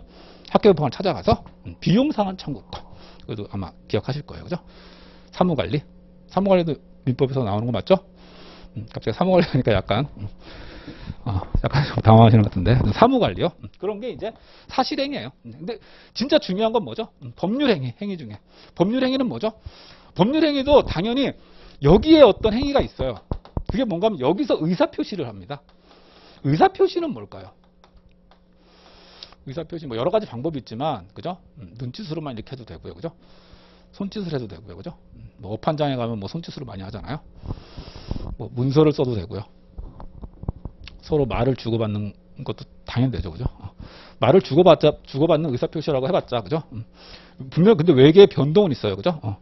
학교 법원을 찾아가서 음, 비용 상환 청구권. 그래도 아마 기억하실 거예요, 그죠? 사무관리. 사무관리도 민법에서 나오는 거 맞죠? 갑자기 사무관리 하니까 약간 어, 약간 좀 당황하시는 것 같은데 사무관리요? 그런 게 이제 사실행위예요. 근데 진짜 중요한 건 뭐죠? 법률행위, 행위 중에 법률행위는 뭐죠? 법률행위도 당연히 여기에 어떤 행위가 있어요. 그게 뭔가 하면 여기서 의사표시를 합니다. 의사표시는 뭘까요? 의사표시 뭐 여러 가지 방법이 있지만 그죠? 눈짓으로만 이렇게 해도 되고요, 그죠? 손짓을 해도 되고요, 그죠? 뭐 업판장에 가면 뭐 손짓으로 많이 하잖아요. 뭐 문서를 써도 되고요. 서로 말을 주고받는 것도 당연히 되죠, 그죠? 말을 주고받자, 주고받는 의사표시라고 해봤자, 그죠? 분명 근데 외계의 변동은 있어요, 그죠? 어.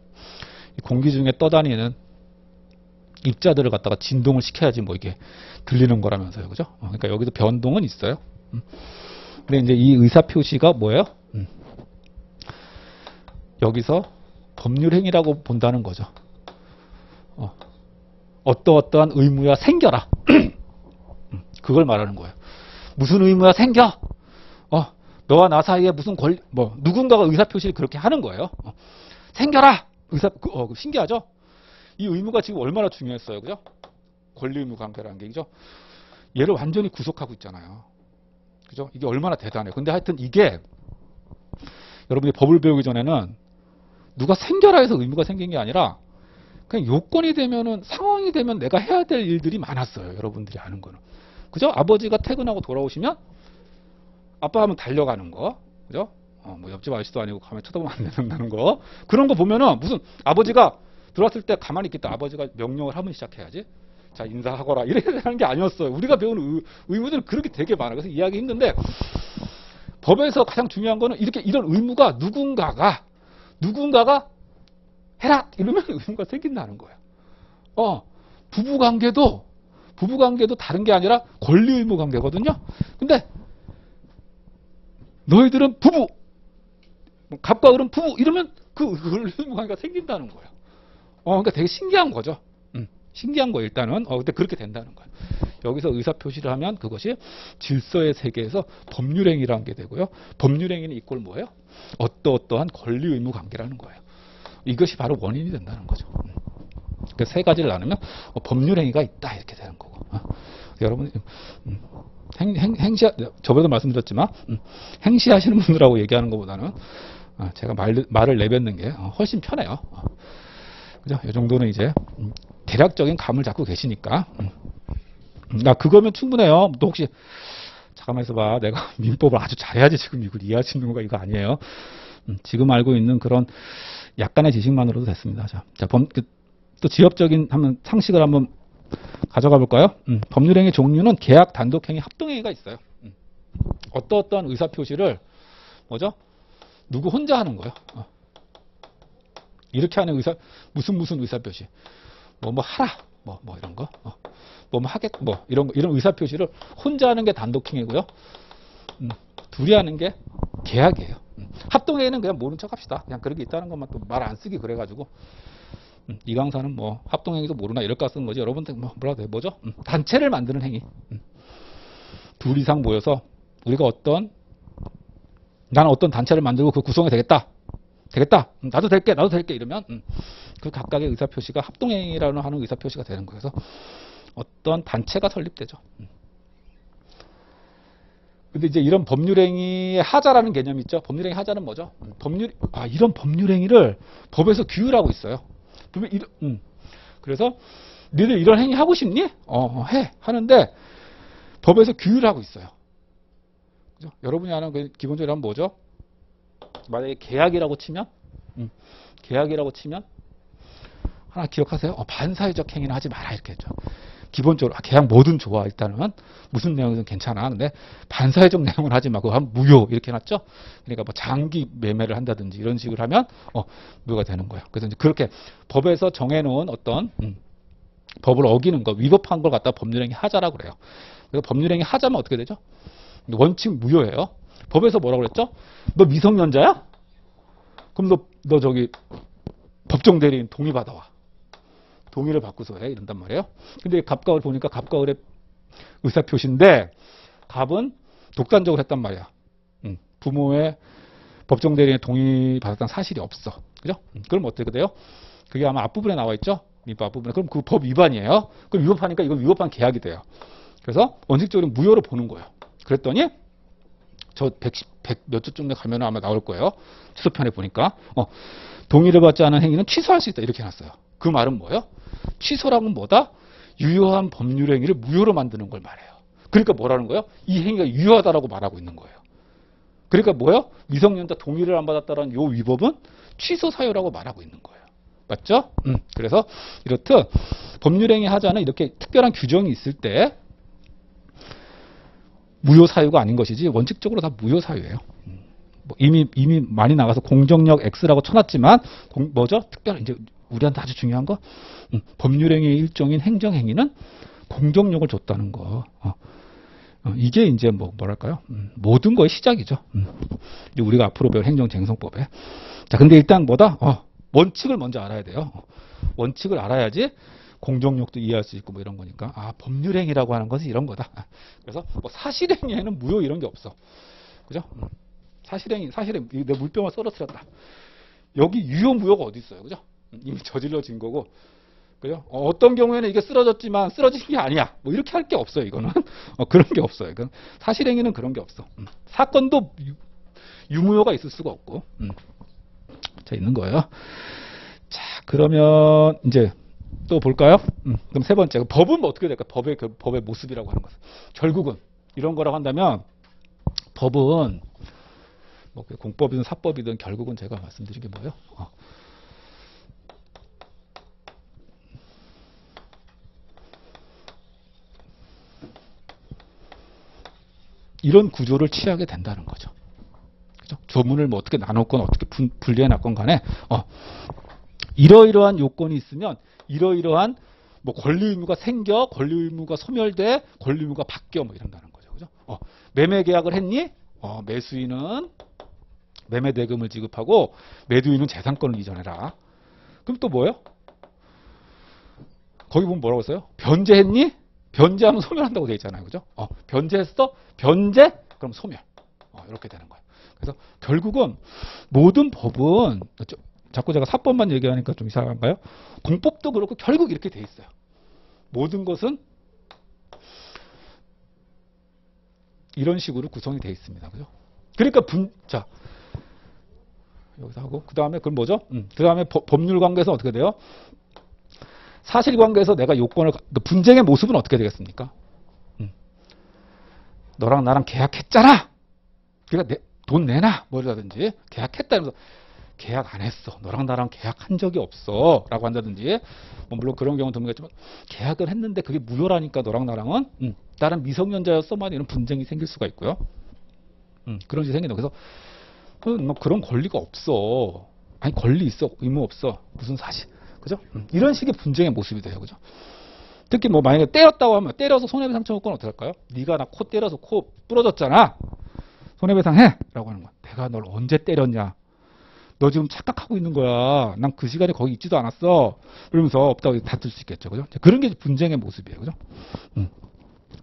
공기 중에 떠다니는 입자들을 갖다가 진동을 시켜야지 뭐 이게 들리는 거라면서요, 그죠? 어. 그러니까 여기도 변동은 있어요. 음. 근데 이제 이 의사표시가 뭐예요? 음. 여기서 법률행위라고 본다는 거죠. 어. 어떠어떠한 의무야 생겨라. 그걸 말하는 거예요. 무슨 의무야 생겨? 어, 너와 나 사이에 무슨 권리, 뭐, 누군가가 의사표시를 그렇게 하는 거예요. 어, 생겨라! 의사, 어, 신기하죠? 이 의무가 지금 얼마나 중요했어요. 그죠? 권리 의무 관계라는 게, 그죠? 얘를 완전히 구속하고 있잖아요. 그죠? 이게 얼마나 대단해요. 근데 하여튼 이게, 여러분이 법을 배우기 전에는 누가 생겨라 해서 의무가 생긴 게 아니라, 그냥 요건이 되면은, 상황이 되면 내가 해야 될 일들이 많았어요. 여러분들이 아는 거는. 그죠? 아버지가 퇴근하고 돌아오시면, 아빠 하면 달려가는 거, 그죠? 어, 뭐 옆집 아저씨도 아니고 가만히 쳐다보면 안 된다는 거. 그런 거 보면은 무슨 아버지가 들어왔을 때 가만히 있겠다. 아버지가 명령을 하면 시작해야지. 자, 인사하거라. 이래야 되는 게 아니었어요. 우리가 배운 의, 의무들은 그렇게 되게 많아요. 그래서 이해하기 힘든데 법에서 가장 중요한 거는 이렇게 이런 의무가 누군가가, 누군가가 해라! 이러면 의무가 생긴다는 거야. 어, 부부 관계도, 부부 관계도 다른 게 아니라 권리 의무 관계거든요. 근데 너희들은 부부, 갑과 을은 부부, 이러면 그 권리 의무 관계가 생긴다는 거예요. 어, 그러니까 되게 신기한 거죠. 음, 신기한 거예요, 일단은. 어, 근데 그렇게 된다는 거예요. 여기서 의사표시를 하면 그것이 질서의 세계에서 법률행위라는 게 되고요. 법률행위는 이꼴 뭐예요? 어떠어떠한 권리 의무 관계라는 거예요. 이것이 바로 원인이 된다는 거죠. 음. 그러니까 세 가지를 나누면 어, 법률행위가 있다, 이렇게 되는 거고. 어. 여러분, 음. 행, 행, 행시, 저번에도 말씀드렸지만, 음, 행시하시는 분들하고 얘기하는 것보다는, 어, 제가 말, 말을 내뱉는 게 어, 훨씬 편해요. 어. 그죠? 이 정도는 이제, 음, 대략적인 감을 잡고 계시니까. 음. 나 그거면 충분해요. 너 혹시, 잠깐만 있어봐. 내가 민법을 아주 잘해야지 지금 이걸 이해할 수 있는 거가 이거 아니에요. 음, 지금 알고 있는 그런 약간의 지식만으로도 됐습니다. 자, 자 범, 그, 또 지엽적인 한번 상식을 한번 가져가 볼까요? 음, 법률행위 종류는 계약, 단독행위, 합동행위가 있어요. 음. 어떠어떠한 의사표시를 뭐죠? 누구 혼자 하는 거예요. 어. 이렇게 하는 의사, 무슨 무슨 의사표시, 뭐 뭐 하라, 뭐 뭐 이런 거, 어. 뭐 뭐 하겠, 뭐 이런 거, 이런 의사표시를 혼자 하는 게 단독행위고요. 음, 둘이 하는 게 계약이에요. 음. 합동행위는 그냥 모른 척합시다. 그냥 그런 게 있다는 것만 또 말 안 쓰기 그래가지고. 음, 이 강사는 뭐 합동행위도 모르나 이럴까 쓴 거지. 여러분들 뭐 뭐라도 해보죠. 음, 단체를 만드는 행위. 음. 둘 이상 모여서 우리가 어떤, 나는 어떤 단체를 만들고 그 구성이 되겠다. 되겠다. 음, 나도 될게. 나도 될게. 이러면 음, 그 각각의 의사표시가 합동행위라는 하는 의사표시가 되는 거예요. 그래서 어떤 단체가 설립되죠. 음. 근데 이제 이런 법률행위의 하자라는 개념이 있죠. 법률행위 하자는 뭐죠? 음, 법률, 아, 이런 법률행위를 법에서 규율하고 있어요. 이런, 음. 그래서 너희들 이런 행위 하고 싶니? 어, 해. 하는데 법에서 규율하고 있어요. 그죠? 여러분이 아는 그 기본적으로 하면 뭐죠? 만약에 계약이라고 치면, 음. 계약이라고 치면 하나 기억하세요. 어, 반사회적 행위는 하지 마라 이렇게 했죠. 기본적으로 아, 계약 뭐든 좋아, 일단은 무슨 내용이든 괜찮아. 근데 반사회적 내용은 하지 마. 그거 하면 무효 이렇게 해놨죠. 그러니까 뭐 장기 매매를 한다든지 이런 식으로 하면 어, 무효가 되는 거야. 그래서 이제 그렇게 법에서 정해놓은 어떤 음, 법을 어기는 거, 위법한 걸 갖다 법률행위 하자라고 그래요. 그래서 법률행위 하자면 어떻게 되죠? 원칙 무효예요. 법에서 뭐라고 그랬죠? 너 미성년자야? 그럼 너, 너 저기 법정 대리인 동의 받아와. 동의를 받고서 해, 이런단 말이에요. 근데 갑과 을을 보니까 갑과 을의 의사표시인데 갑은 독단적으로 했단 말이야. 음, 부모의 법정대리인의 동의 받았다는 사실이 없어. 그죠? 음, 그럼 어떻게 돼요? 그게 아마 앞부분에 나와 있죠? 민법 앞부분에. 그럼 그 법 위반이에요. 그럼 위법하니까 이건 위법한 계약이 돼요. 그래서 원칙적으로 무효로 보는 거예요. 그랬더니 저 백몇 주쯤에 가면 아마 나올 거예요. 취소편에 보니까 어, 동의를 받지 않은 행위는 취소할 수 있다 이렇게 해놨어요. 그 말은 뭐예요? 취소라는 뭐다? 유효한 법률행위를 무효로 만드는 걸 말해요. 그러니까 뭐라는 거예요? 이 행위가 유효하다라고 말하고 있는 거예요. 그러니까 뭐예요? 미성년자 동의를 안 받았다라는 요 위법은 취소 사유라고 말하고 있는 거예요. 맞죠? 음. 그래서 이렇듯 법률행위 하자는 이렇게 특별한 규정이 있을 때 무효사유가 아닌 것이지 원칙적으로 다 무효사유예요. 뭐 이미 이미 많이 나가서 공정력 X라고 쳐놨지만 공, 뭐죠? 특별 이제 우리한테 아주 중요한 거 음, 법률행위의 일종인 행정행위는 공정력을 줬다는 거. 어. 어, 이게 이제 뭐 뭐랄까요? 음, 모든 거의 시작이죠. 음. 이제 우리가 앞으로 배울 행정쟁송법에. 자, 근데 일단 뭐다? 어, 원칙을 먼저 알아야 돼요. 어. 원칙을 알아야지 공정력도 이해할 수 있고 뭐 이런 거니까. 아, 법률행위라고 하는 것은 이런 거다. 아, 그래서 뭐 사실행위에는 무효 이런 게 없어. 그죠? 음. 사실행위, 사실행위, 내 물병을 썰어뜨렸다. 여기 유효 무효가 어디 있어요, 그죠? 이미 저질러진 거고, 그죠? 어, 어떤 경우에는 이게 쓰러졌지만 쓰러진 게 아니야. 뭐 이렇게 할 게 없어요, 이거는. 어, 그런 게 없어요. 이건 사실행위는 그런 게 없어. 음. 사건도 유, 유무효가 있을 수가 없고, 음. 자 있는 거예요. 자, 그러면 이제 또 볼까요? 음. 그럼 세 번째, 법은 어떻게 될까? 법의 그 법의 모습이라고 하는 것은 결국은 이런 거라고 한다면 법은 뭐 공법이든 사법이든 결국은 제가 말씀드린 게 뭐예요? 어. 이런 구조를 취하게 된다는 거죠. 그죠? 조문을 뭐 어떻게 나눴건 어떻게 분, 분리해놨건 간에 어, 이러이러한 요건이 있으면 이러이러한 뭐 권리 의무가 생겨, 권리 의무가 소멸돼, 권리 의무가 바뀌어 뭐 이런다는 거죠. 그죠? 어, 매매 계약을 했니? 어, 매수인은 매매 대금을 지급하고 매도인은 재산권을 이전해라. 그럼 또 뭐예요? 거기 보면 뭐라고 써요? 변제했니? 변제하면 소멸한다고 되어 있잖아요. 그죠? 어, 변제했어? 변제? 그럼 소멸. 어, 이렇게 되는 거예요. 그래서 결국은 모든 법은 자꾸 제가 사법만 얘기하니까 좀 이상한가요? 공법도 그렇고 결국 이렇게 돼 있어요. 모든 것은 이런 식으로 구성이 되어 있습니다. 그죠? 그러니까 분, 자, 여기서 하고, 그 다음에 그건 뭐죠? 음, 그 다음에 법률 관계에서 어떻게 돼요? 사실관계에서 내가 요건을, 분쟁의 모습은 어떻게 되겠습니까? 음. 너랑 나랑 계약했잖아. 그러니까 내, 돈 내놔. 뭐라든지 계약했다면서 계약 안 했어. 너랑 나랑 계약한 적이 없어. 라고 한다든지. 뭐 물론 그런 경우는 드물겠지만 계약을 했는데 그게 무효라니까 너랑 나랑은 음. 나는 미성년자였어만 이런 분쟁이 생길 수가 있고요. 음. 그런 일이 생긴다. 그래서 음, 그런 권리가 없어. 아니 권리 있어. 의무 없어. 무슨 사실. 그죠? 이런 식의 분쟁의 모습이 돼요. 그죠? 특히 뭐 만약에 때렸다고 하면 때려서 손해배상 청구권 어떻게 할까요? 네가 나 코 때려서 코 부러졌잖아. 손해배상해. 라고 하는 거야. 내가 널 언제 때렸냐. 너 지금 착각하고 있는 거야. 난 그 시간에 거기 있지도 않았어. 그러면서 없다고 다툴 수 있겠죠. 그죠? 그런 게 분쟁의 모습이에요. 그죠? 음.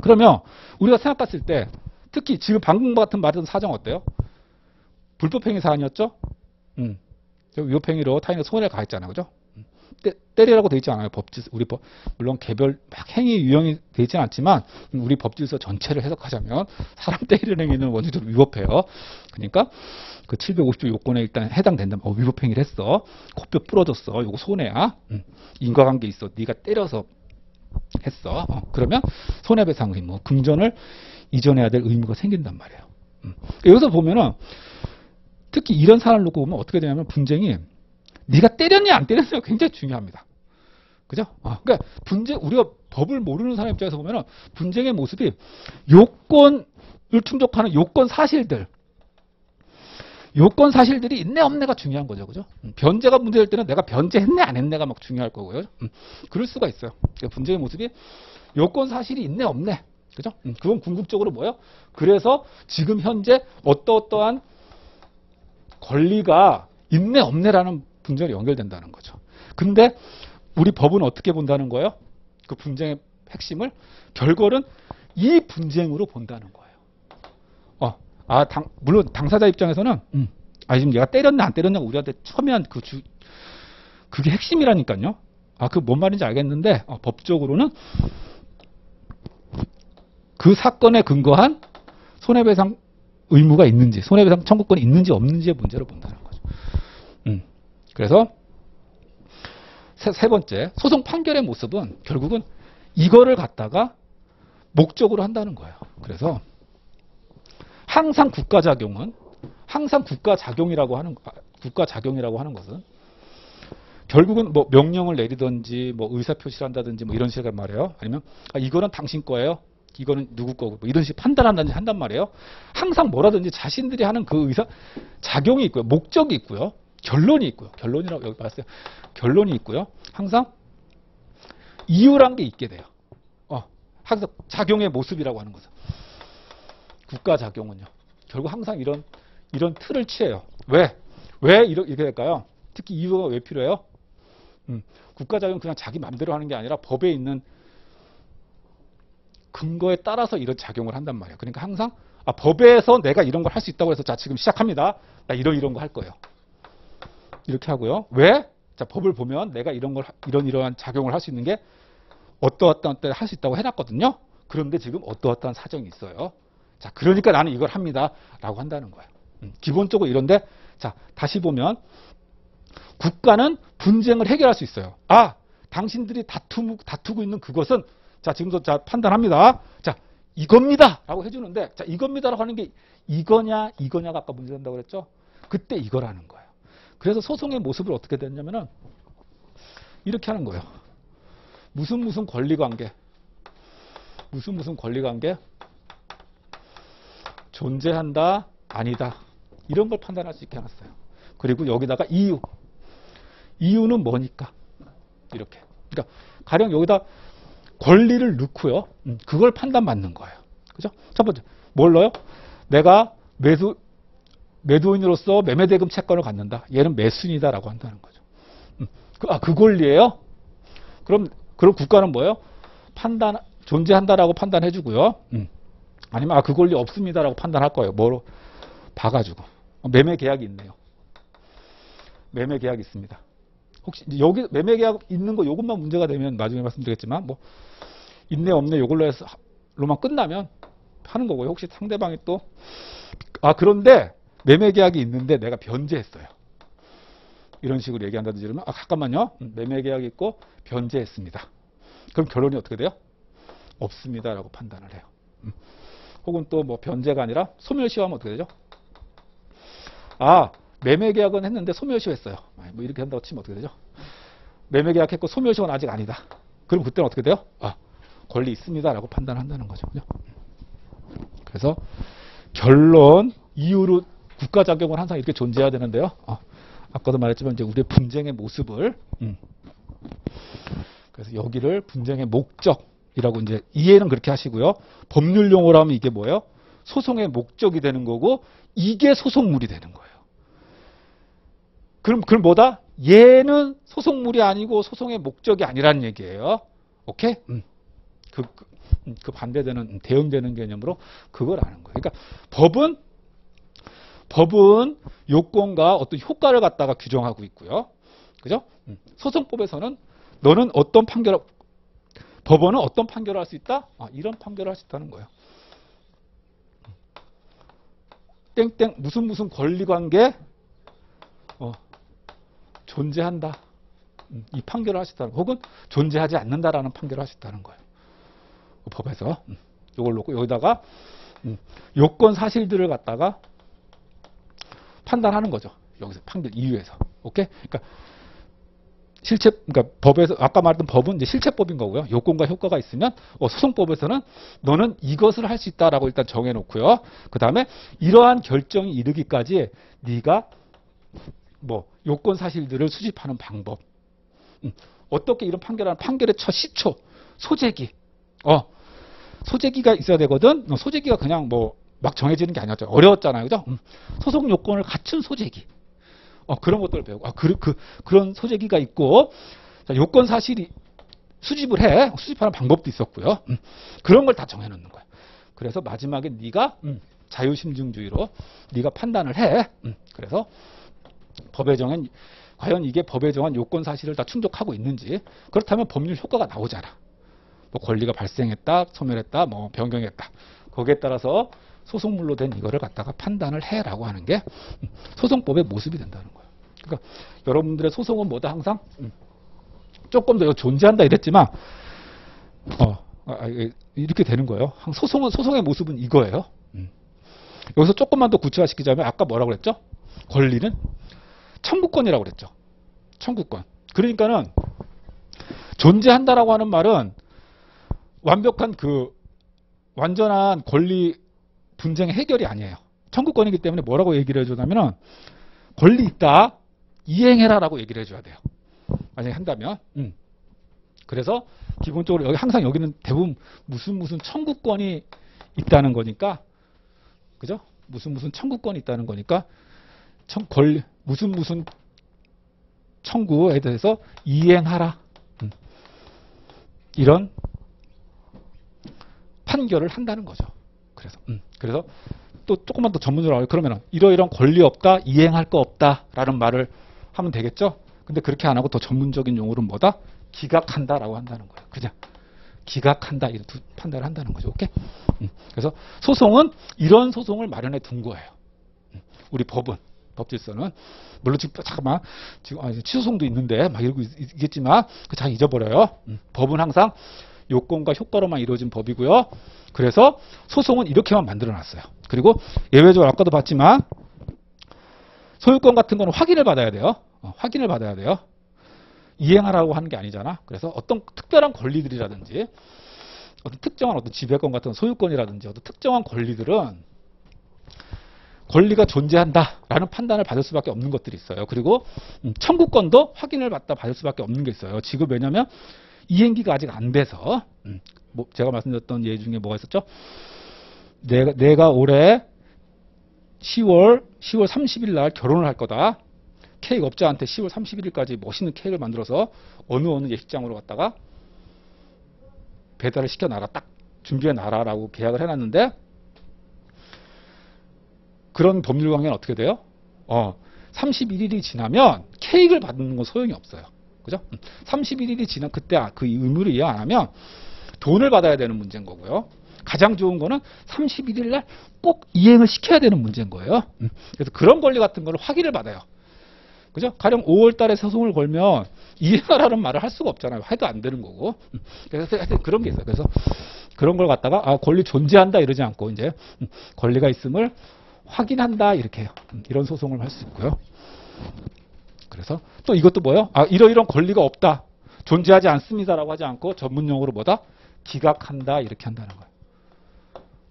그러면 우리가 생각했을 때 특히 지금 방금 같은 말은 사정 어때요? 불법행위 사안이었죠? 음. 위법행위로 타인의 손해를 가했잖아요. 그죠? 때, 때리라고 되어 있지 않아요. 법질 우리 법, 물론 개별 막 행위 유형이 되어 있지는 않지만 우리 법질서 전체를 해석하자면 사람 때리는 행위는 원칙적으로 위법해요. 그러니까 그 칠백오십조 요건에 일단 해당된다면 어, 위법행위를 했어. 코뼈 부러졌어. 요거 손해야. 음. 인과관계 있어. 네가 때려서 했어. 어, 그러면 손해배상 의무, 금전을 이전해야 될 의무가 생긴단 말이에요. 음. 여기서 보면은 특히 이런 사안을 놓고 보면 어떻게 되냐면 분쟁이 네가 때렸냐 안 때렸냐가 굉장히 중요합니다. 그죠? 어, 그러니까 분쟁 우리가 법을 모르는 사람 입장에서 보면은 분쟁의 모습이 요건을 충족하는 요건 사실들, 요건 사실들이 있네 없네가 중요한 거죠, 그죠? 음, 변제가 문제될 때는 내가 변제했네 안 했네가 막 중요할 거고요. 음, 그럴 수가 있어요. 그러니까 분쟁의 모습이 요건 사실이 있네 없네, 그죠? 음, 그건 궁극적으로 뭐예요? 그래서 지금 현재 어떠어떠한 권리가 있네 없네라는 분쟁이 연결된다는 거죠. 근데 우리 법은 어떻게 본다는 거예요? 그 분쟁의 핵심을 결과는 이 분쟁으로 본다는 거예요. 어, 아, 당, 물론 당사자 입장에서는 음, 아 지금 얘가 때렸나 안 때렸나 우리한테 첨예한 그 주, 그게 핵심이라니까요. 아, 그 뭔 말인지 알겠는데 어, 법적으로는 그 사건에 근거한 손해배상 의무가 있는지 손해배상 청구권이 있는지 없는지의 문제로 본다는 거죠. 음. 그래서 세, 세 번째 소송 판결의 모습은 결국은 이거를 갖다가 목적으로 한다는 거예요. 그래서 항상 국가작용은 항상 국가작용이라고 하는 국가작용이라고 하는 것은 결국은 뭐 명령을 내리든지 뭐 의사표시를 한다든지 뭐 이런 식으로 말이에요. 아니면 아, 이거는 당신 거예요. 이거는 누구 거고 뭐 이런 식으로 판단한다든지 한단 말이에요. 항상 뭐라든지 자신들이 하는 그 의사 작용이 있고요. 목적이 있고요. 결론이 있고요. 결론이라고 여기 봤어요. 결론이 있고요. 항상 이유란 게 있게 돼요. 어, 항상 작용의 모습이라고 하는 거죠. 국가 작용은요. 결국 항상 이런 이런 틀을 취해요. 왜? 왜 이렇게 될까요? 특히 이유가 왜 필요해요? 음, 국가 작용은 그냥 자기 마음대로 하는 게 아니라 법에 있는 근거에 따라서 이런 작용을 한단 말이에요. 그러니까 항상 아, 법에서 내가 이런 걸 할 수 있다고 해서 자 지금 시작합니다. 나 이런 이런 거 할 거예요. 이렇게 하고요. 왜? 자, 법을 보면 내가 이런 걸, 이런 이러한 작용을 할 수 있는 게 어떠어떠한 때 할 수 있다고 해놨거든요. 그런데 지금 어떠어떠한 사정이 있어요. 자, 그러니까 나는 이걸 합니다. 라고 한다는 거예요. 음, 기본적으로 이런데, 자, 다시 보면 국가는 분쟁을 해결할 수 있어요. 아, 당신들이 다투, 다투고 있는 그것은 자, 지금도 자, 판단합니다. 자, 이겁니다. 라고 해주는데, 자, 이겁니다. 라고 하는 게 이거냐, 이거냐가 아까 문제 된다고 그랬죠? 그때 이거라는 거예요. 그래서 소송의 모습을 어떻게 됐냐면은 이렇게 하는 거예요. 무슨 무슨 권리관계, 무슨 무슨 권리관계 존재한다, 아니다 이런 걸 판단할 수 있게 해놨어요. 그리고 여기다가 이유, 이유는 뭐니까 이렇게. 그러니까 가령 여기다 권리를 넣고요, 그걸 판단받는 거예요. 그죠? 첫 번째 뭘 넣어요? 내가 매수 매도인으로서 매매대금 채권을 갖는다. 얘는 매수인이다라고 한다는 거죠. 음, 그, 아, 그 권리예요? 그럼 그럼 국가는 뭐예요? 판단 존재한다라고 판단해주고요. 음, 아니면 아, 그 권리 없습니다라고 판단할 거예요. 뭐로 봐가지고 매매 계약이 있네요. 매매 계약이 있습니다. 혹시 여기 매매 계약 있는 거 요것만 문제가 되면 나중에 말씀드리겠지만 뭐 있네 없네 요걸로 해서로만 끝나면 하는 거고요. 혹시 상대방이 또 아 그런데 매매 계약이 있는데 내가 변제했어요. 이런 식으로 얘기한다든지 그러면 아 잠깐만요. 매매 계약이 있고 변제했습니다. 그럼 결론이 어떻게 돼요? 없습니다라고 판단을 해요. 음. 혹은 또 뭐 변제가 아니라 소멸시효하면 어떻게 되죠? 아 매매 계약은 했는데 소멸시효했어요. 뭐 이렇게 한다고 치면 어떻게 되죠? 매매 계약했고 소멸시효는 아직 아니다. 그럼 그때는 어떻게 돼요? 아 권리 있습니다라고 판단한다는 거죠. 그죠? 그래서 결론 이유로 국가 작용은 항상 이렇게 존재해야 되는데요. 어, 아까도 말했지만 이제 우리의 분쟁의 모습을, 음. 그래서 여기를 분쟁의 목적이라고 이제 이해는 그렇게 하시고요. 법률 용어로 하면 이게 뭐예요? 소송의 목적이 되는 거고 이게 소송물이 되는 거예요. 그럼 그럼 뭐다? 얘는 소송물이 아니고 소송의 목적이 아니라는 얘기예요. 오케이? 음. 그, 그, 그 반대되는 대응되는 개념으로 그걸 아는 거예요. 그러니까 법은 법은 요건과 어떤 효과를 갖다가 규정하고 있고요. 그죠? 소송법에서는 너는 어떤 판결, 법원은 어떤 판결을 할 수 있다? 아, 이런 판결을 할 수 있다는 거예요. 땡땡, 무슨 무슨 권리관계, 어, 존재한다. 이 판결을 할 수 있다는 거예요. 혹은 존재하지 않는다라는 판결을 할 수 있다는 거예요. 법에서. 요걸 놓고 여기다가 요건 사실들을 갖다가 판단하는 거죠. 여기서 판결 이유에서. 오케이? 그러니까 실체 그러니까 법에서 아까 말했던 법은 이제 실체법인 거고요. 요건과 효과가 있으면 어, 소송법에서는 너는 이것을 할 수 있다라고 일단 정해 놓고요. 그다음에 이러한 결정이 이르기까지 네가 뭐 요건 사실들을 수집하는 방법. 음, 어떻게 이런 판결하는 판결의 첫 시초, 소재기. 어. 소재기가 있어야 되거든. 소재기가 그냥 뭐 막 정해지는 게 아니었죠. 어려웠잖아요. 그죠? 음. 소송 요건을 갖춘 소재기. 어, 그런 것들을 배우고. 아, 그, 그, 그런 소재기가 있고, 자, 요건 사실이 수집을 해. 수집하는 방법도 있었고요. 음. 그런 걸 다 정해놓는 거야. 그래서 마지막에 네가 음. 자유심증주의로 네가 판단을 해. 음. 그래서 법에 정한, 과연 이게 법에 정한 요건 사실을 다 충족하고 있는지. 그렇다면 법률 효과가 나오잖아. 뭐 권리가 발생했다, 소멸했다, 뭐 변경했다. 거기에 따라서 소송물로 된 이거를 갖다가 판단을 해라고 하는 게 소송법의 모습이 된다는 거예요. 그러니까 여러분들의 소송은 뭐다 항상 조금 더 존재한다 이랬지만 어, 이렇게 되는 거예요. 소송은 소송의 모습은 이거예요. 여기서 조금만 더 구체화시키자면 아까 뭐라고 그랬죠? 권리는 청구권이라고 그랬죠. 청구권. 그러니까는 존재한다라고 하는 말은 완벽한 그 완전한 권리 분쟁 해결이 아니에요. 청구권이기 때문에 뭐라고 얘기를 해주냐면은 권리 있다, 이행해라라고 얘기를 해줘야 돼요. 만약에 한다면. 음. 그래서 기본적으로 여기 항상 여기는 대부분 무슨 무슨 청구권이 있다는 거니까, 그죠? 무슨 무슨 청구권이 있다는 거니까 청, 권리, 무슨 무슨 청구에 대해서 이행하라. 음. 이런 판결을 한다는 거죠. 그래서 음. 그래서 또 조금만 더 전문적으로 그러면 이러이러한 권리 없다, 이행할 거 없다 라는 말을 하면 되겠죠. 근데 그렇게 안 하고 더 전문적인 용어는 뭐다? 기각한다 라고 한다는 거예요. 그죠? 기각한다 이런 판단을 한다는 거죠. 오케이? 음. 그래서 소송은 이런 소송을 마련해 둔 거예요. 음. 우리 법은, 법질서는. 물론 지금 잠깐만 지금 아, 취소송도 있는데 막 이러고 있, 있겠지만 그 잘 잊어버려요. 음. 법은 항상 요건과 효과로만 이루어진 법이고요. 그래서 소송은 이렇게만 만들어놨어요. 그리고 예외적으로 아까도 봤지만 소유권 같은 건 확인을 받아야 돼요. 어, 확인을 받아야 돼요. 이행하라고 하는 게 아니잖아. 그래서 어떤 특별한 권리들이라든지 어떤 특정한 어떤 지배권 같은 소유권이라든지 어떤 특정한 권리들은 권리가 존재한다라는 판단을 받을 수밖에 없는 것들이 있어요. 그리고 청구권도 확인을 받다 받을 수밖에 없는 게 있어요. 지금 왜냐면 이행기가 아직 안 돼서, 음, 뭐 제가 말씀드렸던 예 중에 뭐가 있었죠? 내가, 내가 올해 시월 삼십일 날 결혼을 할 거다. 케이크 업자한테 시월 삼십일일까지 멋있는 케이크를 만들어서 어느 어느 예식장으로 갔다가 배달을 시켜놔라. 딱 준비해놔라. 라고 계약을 해놨는데 그런 법률 관계는 어떻게 돼요? 어, 삼십일 일이 지나면 케이크를 받는 건 소용이 없어요. 그죠? 삼십일 일이 지난 그때 그 의무를 이행 안 하면 돈을 받아야 되는 문제인 거고요. 가장 좋은 거는 삼십일 일 날 꼭 이행을 시켜야 되는 문제인 거예요. 그래서 그런 권리 같은 걸 확인을 받아요. 그죠? 가령 오월 달에 소송을 걸면 이행하라는 말을 할 수가 없잖아요. 해도 안 되는 거고. 그래서 하여튼 그런 게 있어요. 그래서 그런 걸 갖다가 아, 권리 존재한다 이러지 않고 이제 권리가 있음을 확인한다 이렇게 해요. 이런 소송을 할 수 있고요. 그래서 또 이것도 뭐예요? 아, 이러이러한 권리가 없다. 존재하지 않습니다. 라고 하지 않고 전문용어로 뭐다? 기각한다. 이렇게 한다는 거예요.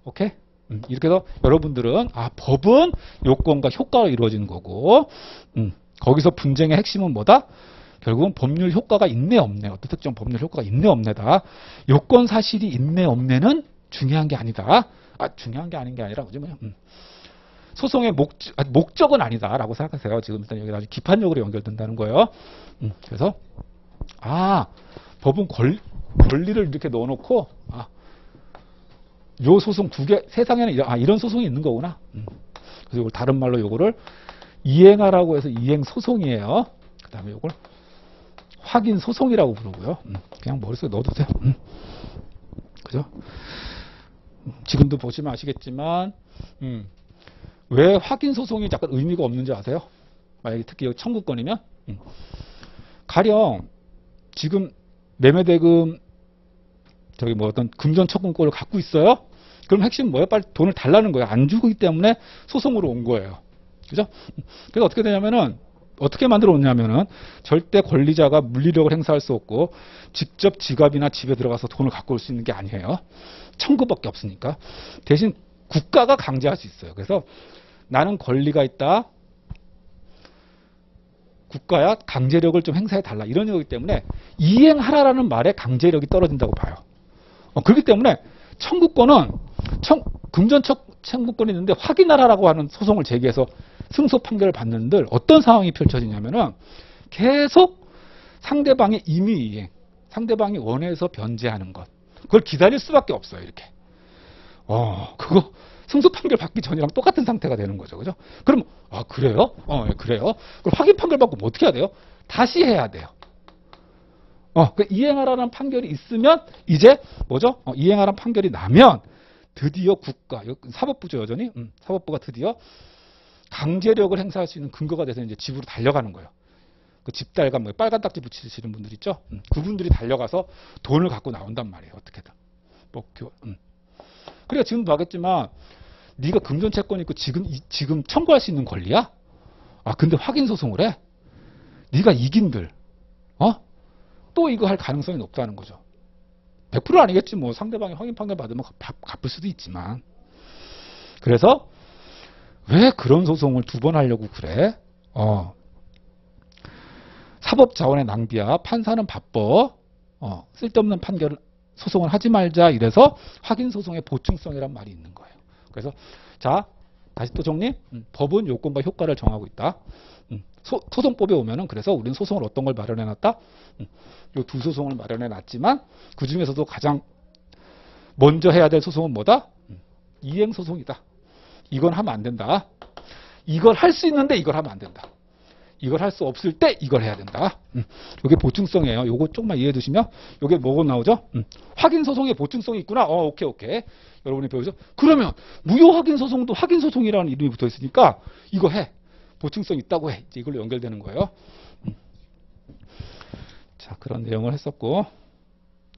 오케이? 음, 이렇게 해서 여러분들은 아, 법은 요건과 효과로 이루어지는 거고 음, 거기서 분쟁의 핵심은 뭐다? 결국은 법률 효과가 있네 없네. 어떤 특정 법률 효과가 있네 없네다. 요건 사실이 있네 없네는 중요한 게 아니다. 아, 중요한 게 아닌 게 아니라 그죠? 음. 소송의 목, 목적은 아니다라고 생각하세요. 지금 일단 여기 아주 기판적으로 연결된다는 거예요. 음, 그래서, 아, 법은 권, 권리를 이렇게 넣어놓고, 아, 요 소송 두 개, 세상에는 이런, 아, 이런 소송이 있는 거구나. 음, 그래서 이걸 다른 말로 요거를 이행하라고 해서 이행소송이에요. 그 다음에 요걸 확인소송이라고 부르고요. 음, 그냥 머릿속에 넣어도 돼요. 음, 그죠? 음, 지금도 보시면 아시겠지만, 음, 왜 확인소송이 약간 의미가 없는지 아세요? 만약에 특히 여기 청구권이면 음. 가령 지금 매매대금 저기 뭐 어떤 금전청구권을 갖고 있어요? 그럼 핵심은 뭐예요? 빨리 돈을 달라는 거예요. 안 주고 있기 때문에 소송으로 온 거예요. 그죠? 그래서 어떻게 되냐면은 어떻게 만들어 놓냐면은 절대 권리자가 물리력을 행사할 수 없고 직접 지갑이나 집에 들어가서 돈을 갖고 올 수 있는 게 아니에요. 청구밖에 없으니까. 대신 국가가 강제할 수 있어요. 그래서 나는 권리가 있다. 국가야 강제력을 좀 행사해달라. 이런 거기 때문에 이행하라라는 말에 강제력이 떨어진다고 봐요. 어, 그렇기 때문에 청구권은 청, 금전청구권이 있는데 확인하라라고 하는 소송을 제기해서 승소 판결을 받는들 어떤 상황이 펼쳐지냐면은 계속 상대방의 임의 이행, 상대방이 원해서 변제하는 것. 그걸 기다릴 수밖에 없어요. 이렇게. 어, 그거 승소 판결 받기 전이랑 똑같은 상태가 되는 거죠. 그죠? 그럼 아, 그래요? 어, 그래요. 그럼 확인 판결 받고 뭐 어떻게 해야 돼요? 다시 해야 돼요. 어, 그 이행하라는 판결이 있으면 이제 뭐죠? 어, 이행하라는 판결이 나면 드디어 국가, 사법부죠, 여전히. 음, 사법부가 드디어 강제력을 행사할 수 있는 근거가 돼서 이제 집으로 달려가는 거예요. 그 집달간 뭐 빨간 딱지 붙이시는 분들 있죠? 음, 그분들이 달려가서 돈을 갖고 나온단 말이에요. 어떻게든. 뭐, 음. 그래 지금 봐겠지만 네가 금전채권 있고 지금 이, 지금 청구할 수 있는 권리야? 아 근데 확인 소송을 해? 네가 이긴들, 어? 또 이거 할 가능성이 높다는 거죠. 백 퍼센트 아니겠지. 뭐 상대방이 확인 판결 받으면 갚을 수도 있지만. 그래서 왜 그런 소송을 두 번 하려고 그래? 어. 사법 자원의 낭비야. 판사는 바빠. 어. 쓸데없는 판결을 소송을 하지 말자. 이래서 확인 소송의 보충성이란 말이 있는 거예요. 그래서 자, 다시 또 정리. 음, 법은 요건과 효과를 정하고 있다. 음, 소, 소송법에 오면은 그래서 우리는 소송을 어떤 걸 마련해 놨다. 음, 요 두 소송을 마련해 놨지만 그 중에서도 가장 먼저 해야 될 소송은 뭐다? 음, 이행 소송이다. 이건 하면 안 된다. 이걸 할 수 있는데 이걸 하면 안 된다. 이걸 할 수 없을 때 이걸 해야 된다. 음, 요게 보충성이에요. 요거 조금만 이해해 두시면 요게 뭐고 나오죠? 음, 확인 소송에 보충성이 있구나. 어, 오케이, 오케이. 여러분이 배우죠? 그러면 무효 확인 소송도 확인 소송이라는 이름이 붙어 있으니까 이거 해. 보충성 있다고 해. 이제 이걸로 연결되는 거예요. 음. 자, 그런 내용을 했었고.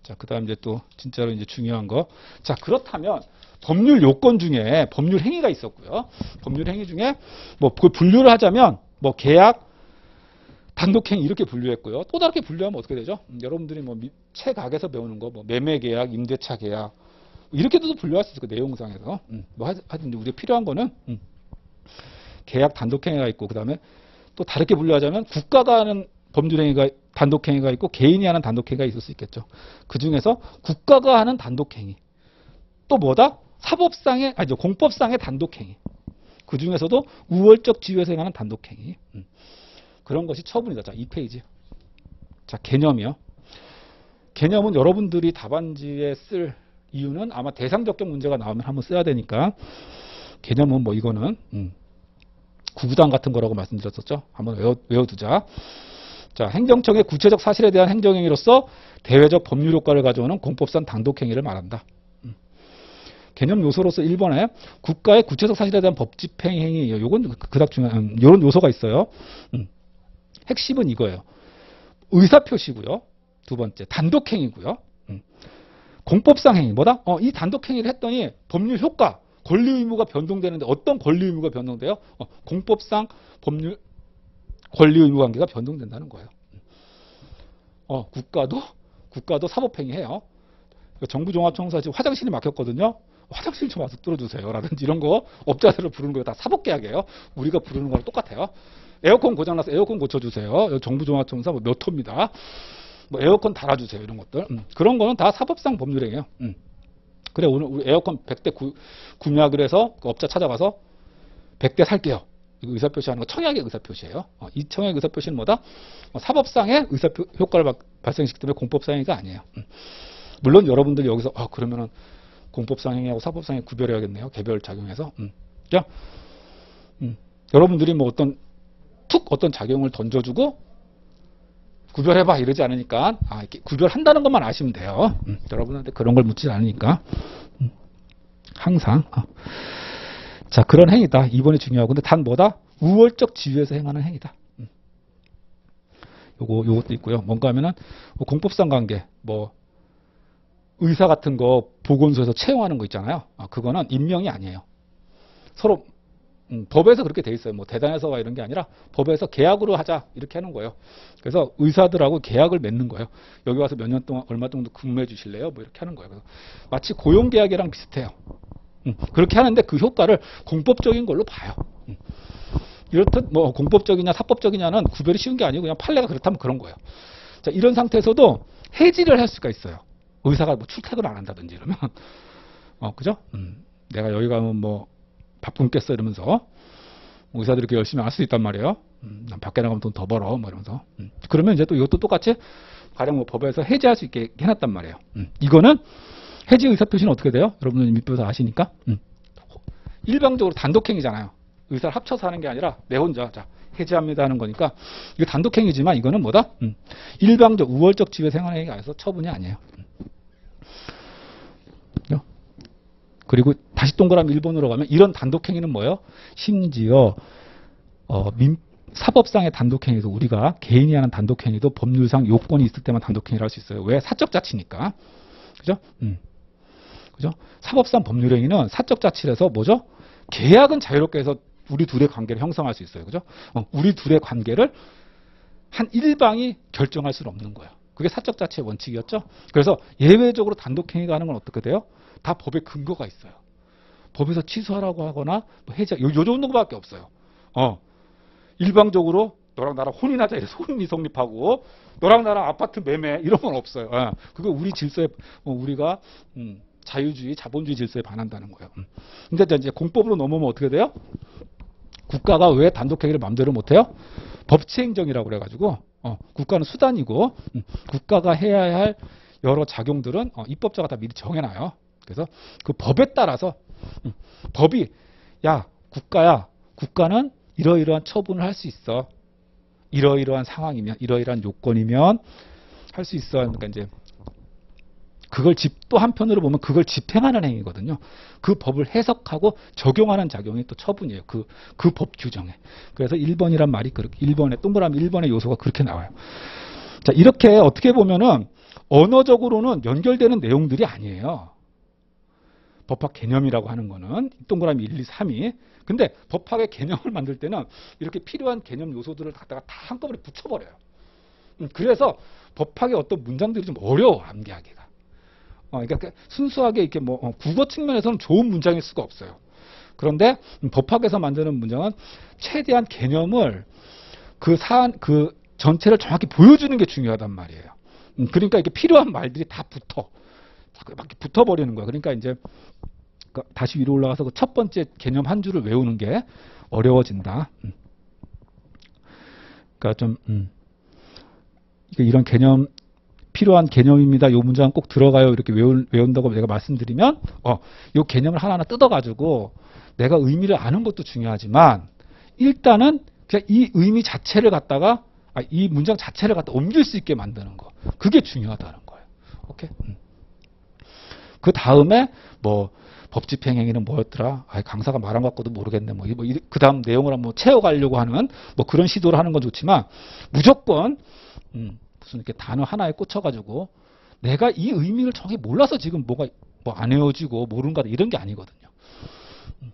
자, 그다음 이제 또 진짜로 이제 중요한 거. 자, 그렇다면 법률 요건 중에 법률 행위가 있었고요. 법률 행위 중에 뭐 그 분류를 하자면 뭐 계약, 단독행위 이렇게 분류했고요. 또 다르게 분류하면 어떻게 되죠? 음, 여러분들이 뭐 책학에서 배우는 거 뭐 매매 계약, 임대차 계약 이렇게도 분류할 수 있을 거 내용상에서. 음, 뭐 하여튼 우리가 필요한 거는 음, 계약 단독행위가 있고 그 다음에 또 다르게 분류하자면 국가가 하는 법률행위가 단독행위가 있고 개인이 하는 단독행위가 있을 수 있겠죠. 그 중에서 국가가 하는 단독행위 또 뭐다? 사법상의 아니죠 공법상의 단독행위. 그 중에서도 우월적 지위에서 행하는 단독행위. 음, 그런 것이 처분이다. 자, 이 페이지. 자, 개념이요. 개념은 여러분들이 답안지에 쓸 이유는 아마 대상적격 문제가 나오면 한번 써야 되니까 개념은 뭐 이거는 음, 구구단 같은 거라고 말씀드렸었죠. 한번 외워, 외워두자. 자, 행정청의 구체적 사실에 대한 행정행위로서 대외적 법률 효과를 가져오는 공법상 단독행위를 말한다. 음. 개념 요소로서 일 번에 국가의 구체적 사실에 대한 법집행행위. 요건 그닥 중요한 요런 요소가 있어요. 음. 핵심은 이거예요. 의사표시고요. 두 번째 단독행위고요. 음. 공법상 행위 뭐다? 어, 이 단독행위를 했더니 법률 효과, 권리 의무가 변동되는데 어떤 권리 의무가 변동돼요? 어, 공법상 법률, 권리 의무 관계가 변동된다는 거예요. 어, 국가도 국가도 사법행위 해요. 정부 종합청사 지금 화장실이 막혔거든요. 화장실 좀 와서 뚫어주세요. 라든지 이런 거 업자들을 부르는 거 다 사법계약이에요. 우리가 부르는 거랑 똑같아요. 에어컨 고장나서 에어컨 고쳐주세요. 정부 종합청사 뭐 몇 호입니다. 뭐 에어컨 달아주세요. 이런 것들. 음. 그런 거는 다 사법상 법률행위예요. 음. 그래 오늘 우리 에어컨 백 대 구, 구매하기로 해서 그 업자 찾아가서 백 대 살게요. 이거 의사표시하는 거 청약의 의사표시예요. 어, 이 청약의 의사표시는 뭐다? 어, 사법상의 의사표 효과를 발생시키기 때문에 공법상 행위가 아니에요. 음. 물론 여러분들이 여기서 어, 그러면은 공법상 행위하고 사법상 행위 구별해야겠네요. 개별 작용해서. 음. 그냥, 음. 여러분들이 뭐 어떤 툭 어떤 작용을 던져주고 구별해봐 이러지 않으니까 아, 이렇게 구별한다는 것만 아시면 돼요. 음, 여러분한테 그런 걸 묻지 않으니까 음, 항상 아. 자, 그런 행위다. 이번이 중요하고 근데 단 뭐다? 우월적 지위에서 행하는 행위다. 음. 요거 요것도 있고요. 뭔가 하면은 뭐 공법상 관계 뭐 의사 같은 거 보건소에서 채용하는 거 있잖아요. 아, 그거는 임명이 아니에요. 서로 음, 법에서 그렇게 돼 있어요. 뭐 대단해서가 이런 게 아니라 법에서 계약으로 하자 이렇게 하는 거예요. 그래서 의사들하고 계약을 맺는 거예요. 여기 와서 몇 년 동안 얼마 정도 근무해 주실래요? 뭐 이렇게 하는 거예요. 그래서 마치 고용계약이랑 비슷해요. 음, 그렇게 하는데 그 효과를 공법적인 걸로 봐요. 음. 이렇듯 뭐 공법적이냐 사법적이냐는 구별이 쉬운 게 아니고 그냥 판례가 그렇다면 그런 거예요. 자, 이런 상태에서도 해지를 할 수가 있어요. 의사가 뭐 출퇴근을 안 한다든지 이러면 어 그죠? 음, 내가 여기 가면 뭐 바쁜겠어 이러면서 의사들이 이렇게 열심히 할 수 있단 말이에요. 음, 난 밖에 나가면 돈 더 벌어 뭐 이러면서 음, 그러면 이제 또 이것도 똑같이 가령 뭐 법에서 해지할 수 있게 해놨단 말이에요. 음, 이거는 해지 의사표시는 어떻게 돼요? 여러분들 밑에서 아시니까 음, 일방적으로 단독행위잖아요. 의사를 합쳐서 하는 게 아니라 내 혼자 자, 해지합니다 하는 거니까 이거 단독행위지만 이거는 뭐다? 음, 일방적 우월적 지위에서 행하는 행위가 아니라서 처분이 아니에요. 음. 그리고 다시 동그라미 일 번으로 가면 이런 단독행위는 뭐예요? 심지어 어, 민, 사법상의 단독행위도 우리가 개인이 하는 단독행위도 법률상 요건이 있을 때만 단독행위를 할 수 있어요. 왜? 사적 자치니까. 그죠? 음. 그죠? 사법상 법률행위는 사적 자치라서 뭐죠? 계약은 자유롭게 해서 우리 둘의 관계를 형성할 수 있어요. 그죠? 어, 우리 둘의 관계를 한 일방이 결정할 수는 없는 거예요. 그게 사적 자체의 원칙이었죠. 그래서 예외적으로 단독행위가 하는 건 어떻게 돼요? 다 법에 근거가 있어요. 법에서 취소하라고 하거나 뭐 해제, 요, 요 정도 밖에 없어요. 어. 일방적으로 너랑 나랑 혼인하자 이래서 혼인이 성립하고, 너랑 나랑 아파트 매매 이런 건 없어요. 어. 그거 우리 질서에, 어, 우리가, 음, 자유주의, 자본주의 질서에 반한다는 거예요. 음. 근데 이제 공법으로 넘어오면 어떻게 돼요? 국가가 왜 단독행위를 마음대로 못해요? 법치행정이라고 그래가지고, 어, 국가는 수단이고, 음, 국가가 해야 할 여러 작용들은 어, 입법자가 다 미리 정해놔요. 그래서 그 법에 따라서, 음, 법이, 야, 국가야, 국가는 이러이러한 처분을 할 수 있어. 이러이러한 상황이면, 이러이러한 요건이면 할 수 있어. 그러니까 이제, 그걸 집, 또 한편으로 보면 그걸 집행하는 행위거든요. 그 법을 해석하고 적용하는 작용이 또 처분이에요. 그, 그 법 규정에. 그래서 일 번이란 말이 그렇게, 일 번에, 동그라미 일 번의 요소가 그렇게 나와요. 자, 이렇게 어떻게 보면은 언어적으로는 연결되는 내용들이 아니에요. 법학 개념이라고 하는 거는, 동그라미 일, 이, 삼이. 근데 법학의 개념을 만들 때는 이렇게 필요한 개념 요소들을 갖다가 다 한꺼번에 붙여버려요. 그래서 법학의 어떤 문장들이 좀 어려워, 암기하기가. 어, 그러니까 순수하게 이렇게 뭐 어, 국어 측면에서는 좋은 문장일 수가 없어요. 그런데 법학에서 만드는 문장은 최대한 개념을 그 사안, 그 전체를 정확히 보여주는 게 중요하단 말이에요. 음, 그러니까 이렇게 필요한 말들이 다 붙어, 막 붙어버리는 거야. 그러니까 이제 그러니까 다시 위로 올라가서 그 첫 번째 개념 한 줄을 외우는 게 어려워진다. 음. 그러니까 좀 음. 그러니까 이런 개념. 필요한 개념입니다. 요 문장 꼭 들어가요. 이렇게 외운, 외운다고 내가 말씀드리면, 어, 요 개념을 하나하나 뜯어가지고 내가 의미를 아는 것도 중요하지만, 일단은 그냥 이 의미 자체를 갖다가, 아, 이 문장 자체를 갖다 옮길 수 있게 만드는 거. 그게 중요하다는 거예요. 오케이? 음. 그 다음에, 뭐, 법집행행위는 뭐였더라? 아, 강사가 말한 것 같고도 모르겠네. 뭐, 뭐 그 다음 내용을 한번 채워가려고 하는, 뭐 그런 시도를 하는 건 좋지만, 무조건, 음, 무슨 이렇게 단어 하나에 꽂혀가지고 내가 이 의미를 정확히 몰라서 지금 뭐가 뭐 안 외워지고 모른가 이런 게 아니거든요.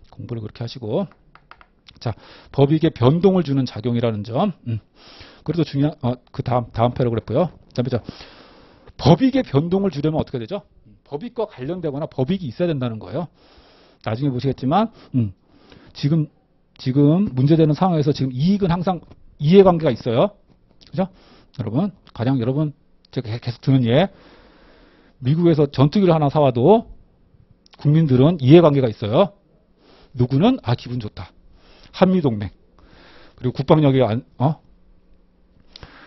공부를 그렇게 하시고, 자, 법익에 변동을 주는 작용이라는 점, 음. 그래도 중요한 어, 그 다음 다음 패러그래프요. 자, 자, 법익에 변동을 주려면 어떻게 되죠? 법익과 관련되거나 법익이 있어야 된다는 거예요. 나중에 보시겠지만, 음, 지금 지금 문제되는 상황에서 지금 이익은 항상 이해관계가 있어요. 그죠? 여러분, 가령 여러분, 제가 계속 드는 예. 미국에서 전투기를 하나 사와도 국민들은 이해관계가 있어요. 누구는, 아, 기분 좋다. 한미동맹. 그리고 국방력이 안, 어?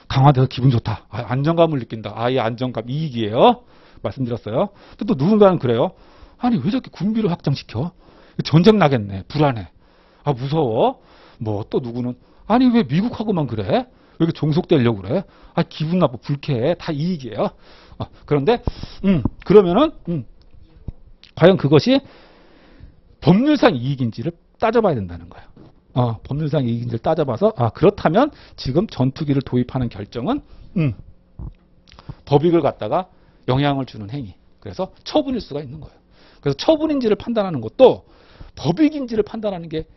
강화돼서 기분 좋다. 아, 안정감을 느낀다. 아, 예, 안정감. 이익이에요. 말씀드렸어요. 근데 또 누군가는 그래요. 아니, 왜 저렇게 군비를 확장시켜? 전쟁 나겠네. 불안해. 아, 무서워. 뭐, 또 누구는, 아니, 왜 미국하고만 그래? 왜 이렇게 종속되려고 그래? 아, 기분 나빠, 불쾌해. 다 이익이에요. 아, 그런데, 음, 그러면은, 음, 과연 그것이 법률상 이익인지를 따져봐야 된다는 거예요. 아, 법률상 이익인지를 따져봐서, 아, 그렇다면 지금 전투기를 도입하는 결정은, 음, 법익을 갖다가 영향을 주는 행위. 그래서 처분일 수가 있는 거예요. 그래서 처분인지를 판단하는 것도 법익인지를 판단하는 게,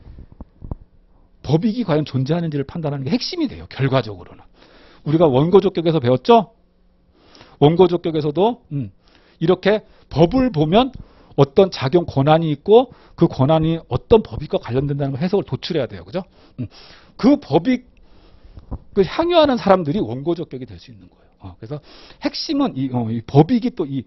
법익이 과연 존재하는지를 판단하는 게 핵심이 돼요. 결과적으로는. 우리가 원고조격에서 배웠죠? 원고조격에서도 음, 이렇게 법을 보면 어떤 작용 권한이 있고 그 권한이 어떤 법익과 관련된다는 걸 해석을 도출해야 돼요. 그죠? 음, 그 법익, 그 향유하는 사람들이 원고조격이 될 수 있는 거예요. 어, 그래서 핵심은 이, 어, 이 법익이 또 이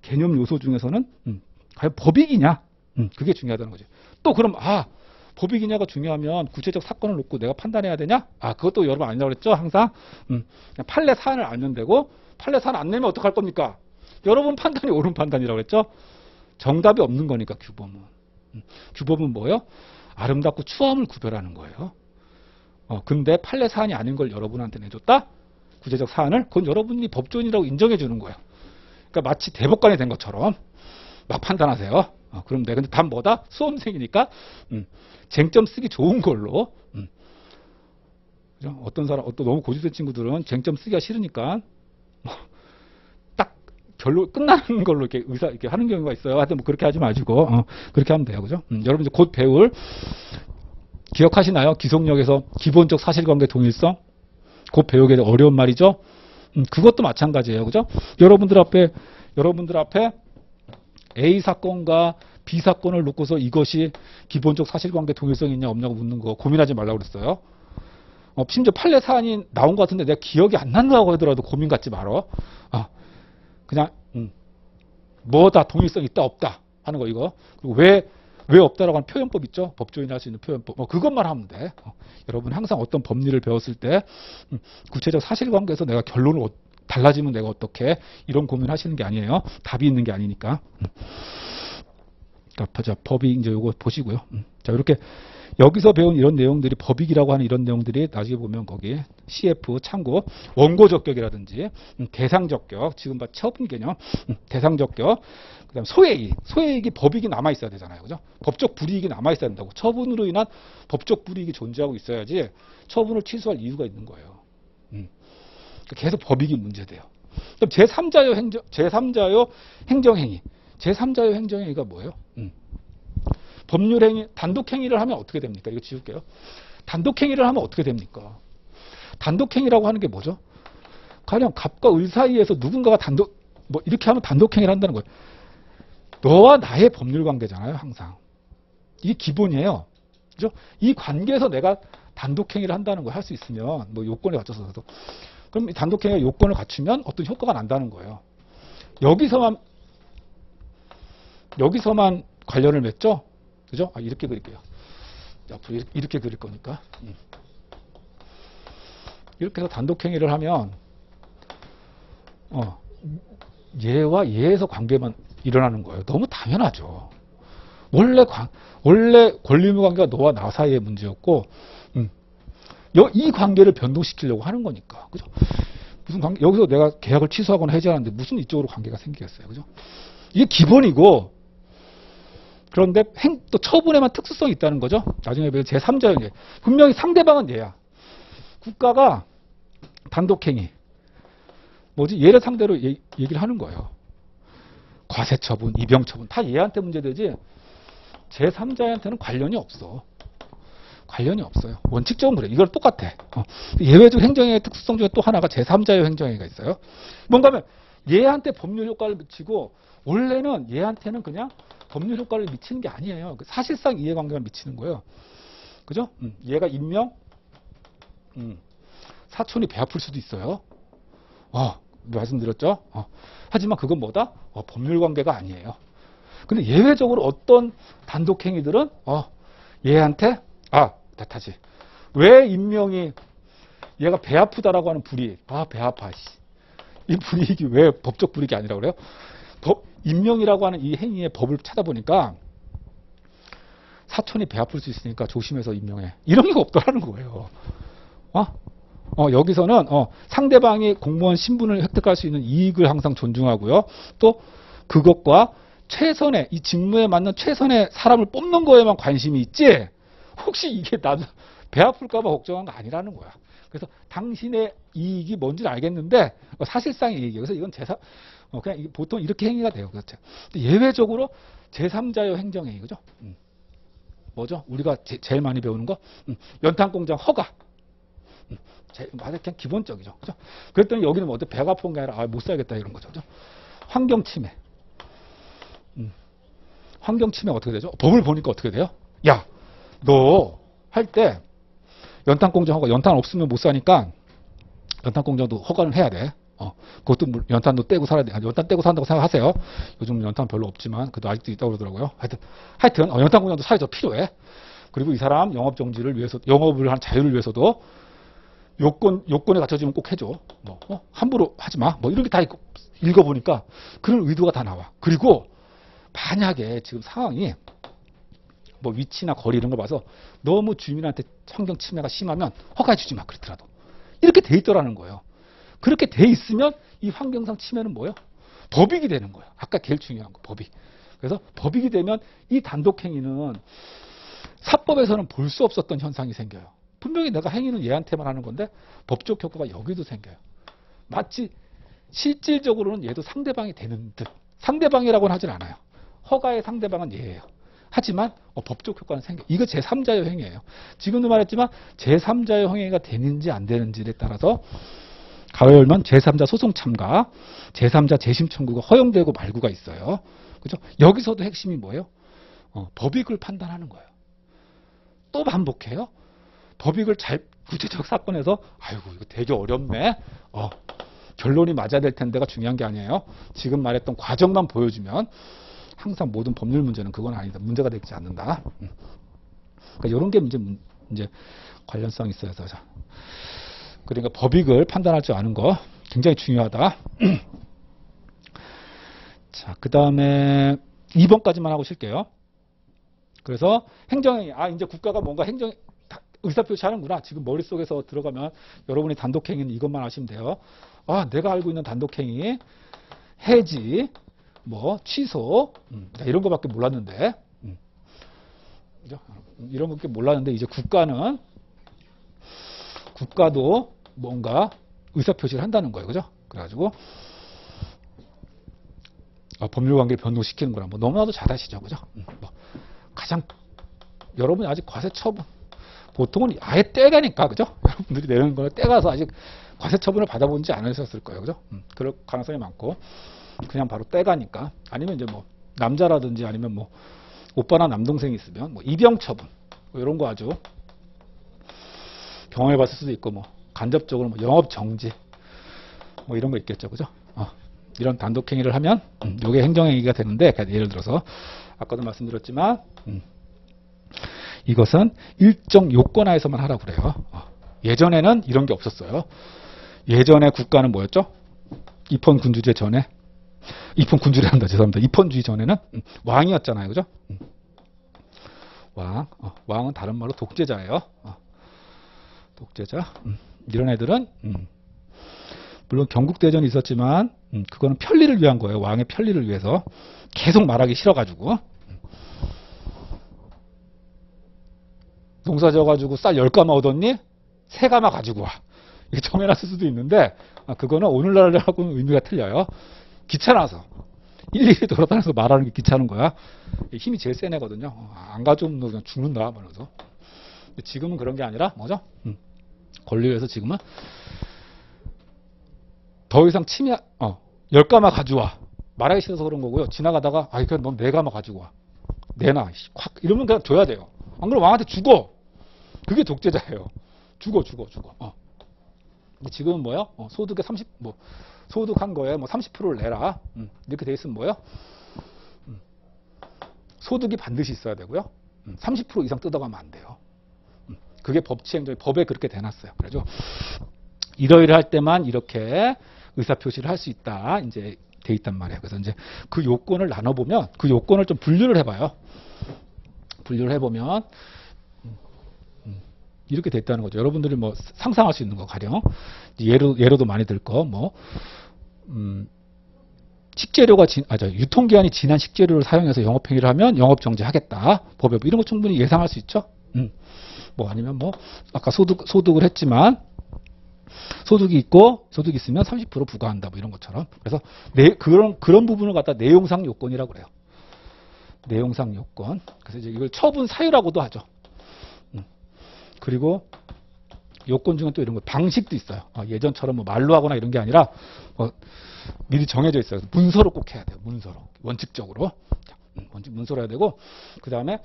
개념 요소 중에서는 음, 과연 법익이냐? 음, 그게 중요하다는 거죠. 또 그럼, 아, 법익이냐가 중요하면 구체적 사건을 놓고 내가 판단해야 되냐? 아, 그것도 여러분 아니라고 그랬죠? 항상 음, 그냥 판례 사안을 알면 되고, 판례 사안 안 내면 어떡할 겁니까? 여러분 판단이 옳은 판단이라고 그랬죠? 정답이 없는 거니까 규범은. 음, 규범은 뭐예요? 아름답고 추함을 구별하는 거예요. 어, 근데 판례 사안이 아닌 걸 여러분한테 내줬다? 구체적 사안을? 그건 여러분이 법조인이라고 인정해 주는 거예요. 그러니까 마치 대법관이 된 것처럼 막 판단하세요. 어, 그럼 돼. 근데 답 뭐다? 수험생이니까 음, 쟁점 쓰기 좋은 걸로. 음. 어떤 사람, 어떤 너무 고집된 친구들은 쟁점 쓰기가 싫으니까 뭐, 딱 결론 끝나는 걸로 이렇게 의사 이렇게 하는 경우가 있어요. 하여튼 뭐 그렇게 하지 마시고 어, 그렇게 하면 돼요, 그죠? 음, 여러분 이제 곧 배울 기억하시나요? 기속력에서 기본적 사실관계 동일성. 곧 배우게 될 어려운 말이죠. 음, 그것도 마찬가지예요. 그죠? 여러분들 앞에, 여러분들 앞에 A 사건과 B 사건을 놓고서 이것이 기본적 사실관계 동일성이 있냐 없냐고 묻는 거 고민하지 말라고 그랬어요. 어, 심지어 판례 사안이 나온 것 같은데 내가 기억이 안 난다고 하더라도 고민 갖지 말어. 아, 그냥 음, 뭐다 동일성 있다 없다 하는 거 이거. 그리고 왜, 왜 없다라고 하는 표현법 있죠? 법조인이 할 수 있는 표현법. 어, 그것만 하면 돼. 어, 여러분 항상 어떤 법리를 배웠을 때 음, 구체적 사실관계에서 내가 결론을 달라지면 내가 어떻게 이런 고민하시는 게 아니에요. 답이 있는 게 아니니까. 음. 자, 법익 이제 요거 보시고요. 음. 자, 이렇게 여기서 배운 이런 내용들이 법익이라고 하는 이런 내용들이 나중에 보면 거기 씨에프 참고 원고 적격이라든지 음, 대상 적격 지금 봐 처분 개념 음, 대상 적격 그다음 소외이익 소외이익이 법익이 남아 있어야 되잖아요, 그죠? 법적 불이익이 남아 있어야 된다고 처분으로 인한 법적 불이익이 존재하고 있어야지 처분을 취소할 이유가 있는 거예요. 음. 계속 법익이 문제돼요. 그럼 제삼자요 행정 제삼자요 행정행위 제삼자의 행정행위가 뭐예요? 음. 법률행위, 단독행위를 하면 어떻게 됩니까? 이거 지울게요. 단독행위를 하면 어떻게 됩니까? 단독행위라고 하는 게 뭐죠? 가령 갑과 을 사이에서 누군가가 단독, 뭐 이렇게 하면 단독행위를 한다는 거예요. 너와 나의 법률관계잖아요, 항상. 이게 기본이에요. 그죠? 이 관계에서 내가 단독행위를 한다는 걸 할 수 있으면, 뭐 요건에 맞춰서도. 그럼 이 단독행위의 요건을 갖추면 어떤 효과가 난다는 거예요. 여기서만, 여기서만 관련을 맺죠? 그죠? 아, 이렇게 그릴게요. 앞으로 이렇게, 이렇게 그릴 거니까. 음. 이렇게 해서 단독행위를 하면, 어, 얘와 얘에서 관계만 일어나는 거예요. 너무 당연하죠. 원래, 관, 원래 권리의무 관계가 너와 나 사이의 문제였고, 음. 여, 이 관계를 변동시키려고 하는 거니까. 그죠? 무슨 관계, 여기서 내가 계약을 취소하거나 해지하는데 무슨 이쪽으로 관계가 생기겠어요. 그죠? 이게 기본이고, 그런데 행, 또 처분에만 특수성이 있다는 거죠. 나중에 제삼자의 행위. 분명히 상대방은 얘야. 국가가 단독행위. 뭐지? 얘를 상대로 얘, 얘기를 하는 거예요. 과세처분, 이병처분. 다 얘한테 문제되지. 제삼자한테는 관련이 없어. 관련이 없어요. 원칙적으로 그래. 이걸 똑같아. 어. 예외적 행정행위의 특수성 중에 또 하나가 제삼자의 행정행위가 있어요. 뭔가면 얘한테 법률 효과를 미치고 원래는 얘한테는 그냥 법률 효과를 미치는 게 아니에요. 사실상 이해관계만 미치는 거예요. 그죠? 음, 얘가 임명, 음, 사촌이 배 아플 수도 있어요. 어, 말씀드렸죠? 어, 하지만 그건 뭐다? 어, 법률관계가 아니에요. 근데 예외적으로 어떤 단독행위들은 어, 얘한테 아, 다시 왜 임명이 얘가 배 아프다라고 하는 불이익 아, 배 아파. 씨. 이 불이익이 왜 법적 불이익이 아니라고 그래요? 법, 임명이라고 하는 이 행위의 법을 찾아보니까 사촌이 배 아플 수 있으니까 조심해서 임명해. 이런 게 없더라는 거예요. 어? 어, 여기서는 어, 상대방이 공무원 신분을 획득할 수 있는 이익을 항상 존중하고요. 또 그것과 최선의, 이 직무에 맞는 최선의 사람을 뽑는 거에만 관심이 있지 혹시 이게 나도 배 아플까 봐 걱정한 거 아니라는 거야. 그래서 당신의 이익이 뭔지는 알겠는데 어, 사실상의 이익이에요. 그래서 이건 제사 어, 그냥 보통 이렇게 행위가 돼요. 그렇죠? 예외적으로 제삼자요 행정행위 그죠? 음. 뭐죠? 우리가 제, 제일 많이 배우는 거 음. 연탄공장 허가. 음. 제, 맞아, 그냥 기본적이죠. 그죠? 그랬더니 여기는 뭐 어때? 배가 아픈 게 아니라 아, 못 살겠다 이런 거죠. 그죠? 환경침해. 음. 환경침해 어떻게 되죠? 법을 보니까 어떻게 돼요? 야, 너 할 때 연탄공장 허가, 연탄 없으면 못 사니까 연탄공장도 허가는 해야 돼. 어, 그것도 연탄도 떼고 살아야 돼. 연탄 떼고 산다고 생각하세요. 요즘 연탄 별로 없지만 그래도 아직도 있다고 그러더라고요. 하여튼 하여튼 어, 연탄공장도 사회적 필요해. 그리고 이 사람 영업정지를 위해서 영업을 한 자유를 위해서도 요건, 요건에 갖춰지면 꼭 해줘. 뭐 어, 함부로 하지 마. 뭐 이런 게 다 읽어보니까 그런 의도가 다 나와. 그리고 만약에 지금 상황이 뭐 위치나 거리 이런 걸 봐서 너무 주민한테 환경 침해가 심하면 허가해 주지 마 그렇더라도 이렇게 돼 있더라는 거예요. 그렇게 돼 있으면 이 환경상 침해는 뭐예요? 법익이 되는 거예요. 아까 제일 중요한 거 법익. 그래서 법익이 되면 이 단독행위는 사법에서는 볼 수 없었던 현상이 생겨요. 분명히 내가 행위는 얘한테만 하는 건데 법적 효과가 여기도 생겨요. 마치 실질적으로는 얘도 상대방이 되는 듯. 상대방이라고는 하진 않아요. 허가의 상대방은 얘예요. 하지만 어, 법적 효과는 생겨. 이거 제삼자의 행위예요. 지금도 말했지만 제삼자의 행위가 되는지 안 되는지에 따라서 가을면 제삼자 소송 참가, 제삼자 재심 청구가 허용되고 말고가 있어요. 그죠? 여기서도 핵심이 뭐예요? 어, 법익을 판단하는 거예요. 또 반복해요. 법익을 잘 구체적 사건에서 아이고 이거 되게 어렵네. 어, 결론이 맞아야 될 텐데가 중요한 게 아니에요. 지금 말했던 과정만 보여주면 항상 모든 법률 문제는 그건 아니다. 문제가 되지 않는다. 그러니까 이런 게 이제, 이제 관련성이 있어요. 자, 그러니까 법익을 판단할 줄 아는 거 굉장히 중요하다. 자, 그 다음에 이 번까지만 하고 쉴게요. 그래서 행정행위, 아 이제 국가가 뭔가 행정 의사표시하는구나. 지금 머릿속에서 들어가면 여러분이 단독행위는 이것만 아시면 돼요. 아 내가 알고 있는 단독행위, 해지, 뭐 취소, 음, 이런 거밖에 몰랐는데, 음, 그죠? 이런 거밖에 몰랐는데 이제 국가는 국가도 뭔가 의사표시를 한다는 거예요, 그죠? 그래가지고 아, 법률관계 변동시키는 거라 뭐 너무나도 잘 아시죠, 그죠? 음, 뭐 가장 여러분이 아직 과세처분 보통은 아예 떼가니까, 그죠? 여러분들이 내는 거는 떼가서 아직 과세처분을 받아본지 안 하셨을 거예요, 그죠? 음, 그럴 가능성이 많고 그냥 바로 떼가니까. 아니면 이제 뭐 남자라든지 아니면 뭐 오빠나 남동생이 있으면 뭐 입영처분 뭐 이런 거 아주 경험해 봤을 수도 있고 뭐 간접적으로 뭐 영업정지 뭐 이런 거 있겠죠, 그죠? 어, 이런 단독행위를 하면 음, 이게 행정행위가 되는데, 예를 들어서 아까도 말씀드렸지만 음, 이것은 일정 요건하에서만 하라고 그래요. 어, 예전에는 이런 게 없었어요. 예전에 국가는 뭐였죠? 입헌군주제 전에 입헌군주란다 죄송합니다. 입헌주의 전에는 음, 왕이었잖아요, 그죠? 음, 왕, 어, 왕은 다른 말로 독재자예요. 어, 독재자. 음, 이런 애들은 음, 물론 경국대전이 있었지만 음, 그거는 편리를 위한 거예요. 왕의 편리를 위해서 계속 말하기 싫어가지고 농사 져가지고 쌀 열 가마 얻었니? 세 가마 가지고 와. 이게 정해놨을 수도 있는데 아, 그거는 오늘날하고는 의미가 틀려요. 귀찮아서 일일이 돌아다녀서 말하는 게 귀찮은 거야. 힘이 제일 센 애거든요. 안 가져오면 너 그냥 죽는다 말면서. 지금은 그런 게 아니라 뭐죠? 음. 권리에 의해서 지금은 더 이상 침해 어, 열 가마 가져와. 말하기 싫어서 그런 거고요. 지나가다가 아 그냥 넌 네 가마 가지고 와. 내놔. 확 이러면 그냥 줘야 돼요. 안 그러면 왕한테 죽어. 그게 독재자예요. 죽어 죽어 죽어. 어. 근데 지금은 뭐요? 어, 소득의 삼십 뭐 소득한 거에 뭐 삼십 퍼센트를 내라. 음, 이렇게 돼 있으면 뭐예요? 음, 소득이 반드시 있어야 되고요. 음, 삼십 퍼센트 이상 뜯어가면 안 돼요. 음, 그게 법치행정 법에 그렇게 돼놨어요. 그래서 이러이러 할 때만 이렇게 의사표시를 할 수 있다. 이제 돼 있단 말이에요. 그래서 이제 그 요건을 나눠보면 그 요건을 좀 분류를 해봐요. 분류를 해보면 음, 음, 이렇게 돼 있다는 거죠. 여러분들이 뭐 상상할 수 있는 거 가령 예로 예로도 많이 들 거 뭐. 음, 식재료가 진, 아, 저, 유통기한이 지난 식재료를 사용해서 영업행위를 하면 영업정지하겠다. 법에 이런 거 충분히 예상할 수 있죠. 음. 뭐 아니면 뭐 아까 소득 소득을 했지만 소득이 있고 소득이 있으면 삼십 퍼센트 부과한다. 뭐 이런 것처럼. 그래서 내, 그런 그런 부분을 갖다 내용상 요건이라고 그래요. 내용상 요건. 그래서 이제 이걸 처분 사유라고도 하죠. 음. 그리고 요건 중에 또 이런 거 방식도 있어요. 어, 예전처럼 뭐 말로 하거나 이런 게 아니라 어, 미리 정해져 있어요. 문서로 꼭 해야 돼요. 문서로 원칙적으로 원칙 문서로 해야 되고 그 다음에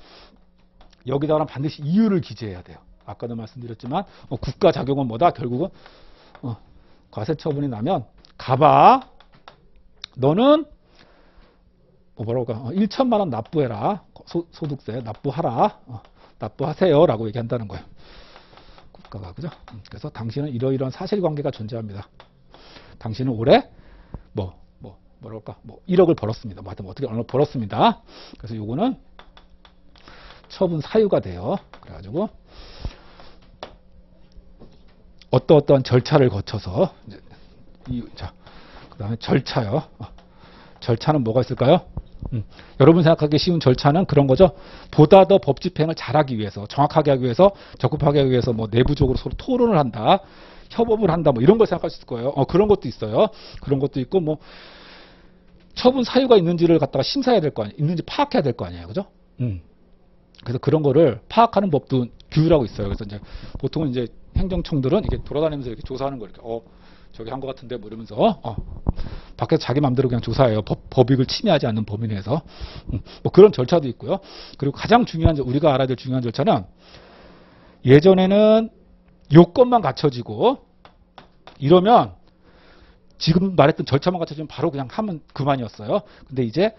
여기다가 반드시 이유를 기재해야 돼요. 아까도 말씀드렸지만 어, 국가 작용은 뭐다? 결국은 어, 과세처분이 나면 가봐. 너는 뭐 뭐라고 할까? 어, 천만 원 납부해라. 소, 소득세 납부하라. 어, 납부하세요라고 얘기한다는 거예요. 국가가, 그죠? 그래서 당신은 이러이러한 사실관계가 존재합니다. 당신은 올해 뭐, 뭐, 뭐랄까, 뭐 일억을 벌었습니다. 뭐 하여튼 어떻게 얼마 벌었습니다. 그래서 요거는 처분 사유가 돼요. 그래가지고 어떠어떠한 절차를 거쳐서 이제 이, 자, 그다음에 절차요. 어, 절차는 뭐가 있을까요? 음, 여러분 생각하기 쉬운 절차는 그런 거죠. 보다 더 법 집행을 잘하기 위해서, 정확하게 하기 위해서, 적법하게 하기 위해서 뭐 내부적으로 서로 토론을 한다, 협업을 한다, 뭐 이런 걸 생각할 수 있을 거예요. 어, 그런 것도 있어요. 그런 것도 있고 뭐 처분 사유가 있는지를 갖다가 심사해야 될 거 아니에요. 있는지 파악해야 될 거 아니에요, 그죠? 음, 그래서 그런 거를 파악하는 법도 규율하고 있어요. 그래서 이제 보통은 이제 행정청들은 이렇게 돌아다니면서 이렇게 조사하는 거 이렇게 어 저기 한 것 같은데 뭐 이러면서 어, 어 밖에서 자기 마음대로 그냥 조사해요. 법, 법익을 침해하지 않는 범위 내에서 음, 뭐 그런 절차도 있고요. 그리고 가장 중요한 우리가 알아야 될 중요한 절차는 예전에는 요건만 갖춰지고 이러면 지금 말했던 절차만 갖춰지면 바로 그냥 하면 그만이었어요. 근데 이제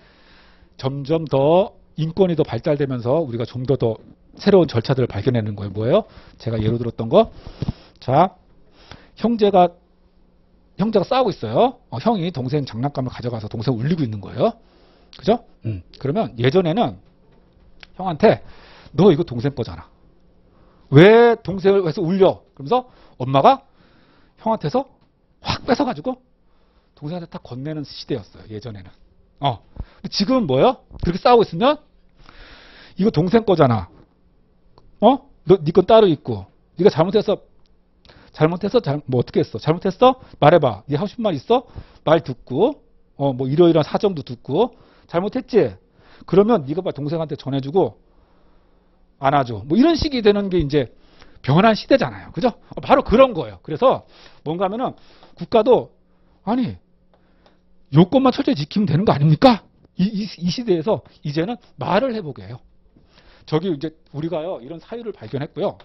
점점 더 인권이 더 발달되면서 우리가 좀 더 더 새로운 절차들을 발견하는 거예요. 뭐예요? 제가 예로 들었던 거. 자, 형제가 형제가 싸우고 있어요. 어, 형이 동생 장난감을 가져가서 동생 울리고 있는 거예요. 그죠? 음. 그러면 예전에는 형한테 너 이거 동생 거잖아. 왜 동생을 해서 울려? 그러면서 엄마가 형한테서 확 뺏어가지고 동생한테 다 건네는 시대였어요. 예전에는. 어. 지금은 뭐예요? 그렇게 싸우고 있으면 이거 동생 거잖아. 어? 너 네 건 따로 있고. 네가 잘못해서 잘못해서 잘, 뭐 어떻게 했어? 잘못했어? 말해봐. 네 하고 싶은 말 있어? 말 듣고. 어, 뭐 이러이러한 사정도 듣고. 잘못했지? 그러면 네가 봐 동생한테 전해주고 안아줘. 뭐 이런 식이 되는 게 이제 변한 시대잖아요. 그죠? 바로 그런 거예요. 그래서 뭔가 하면은 국가도 아니 요건만 철저히 지키면 되는 거 아닙니까? 이, 이, 이 시대에서 이제는 말을 해보게 해요. 저기 이제 우리가요 이런 사유를 발견했고요.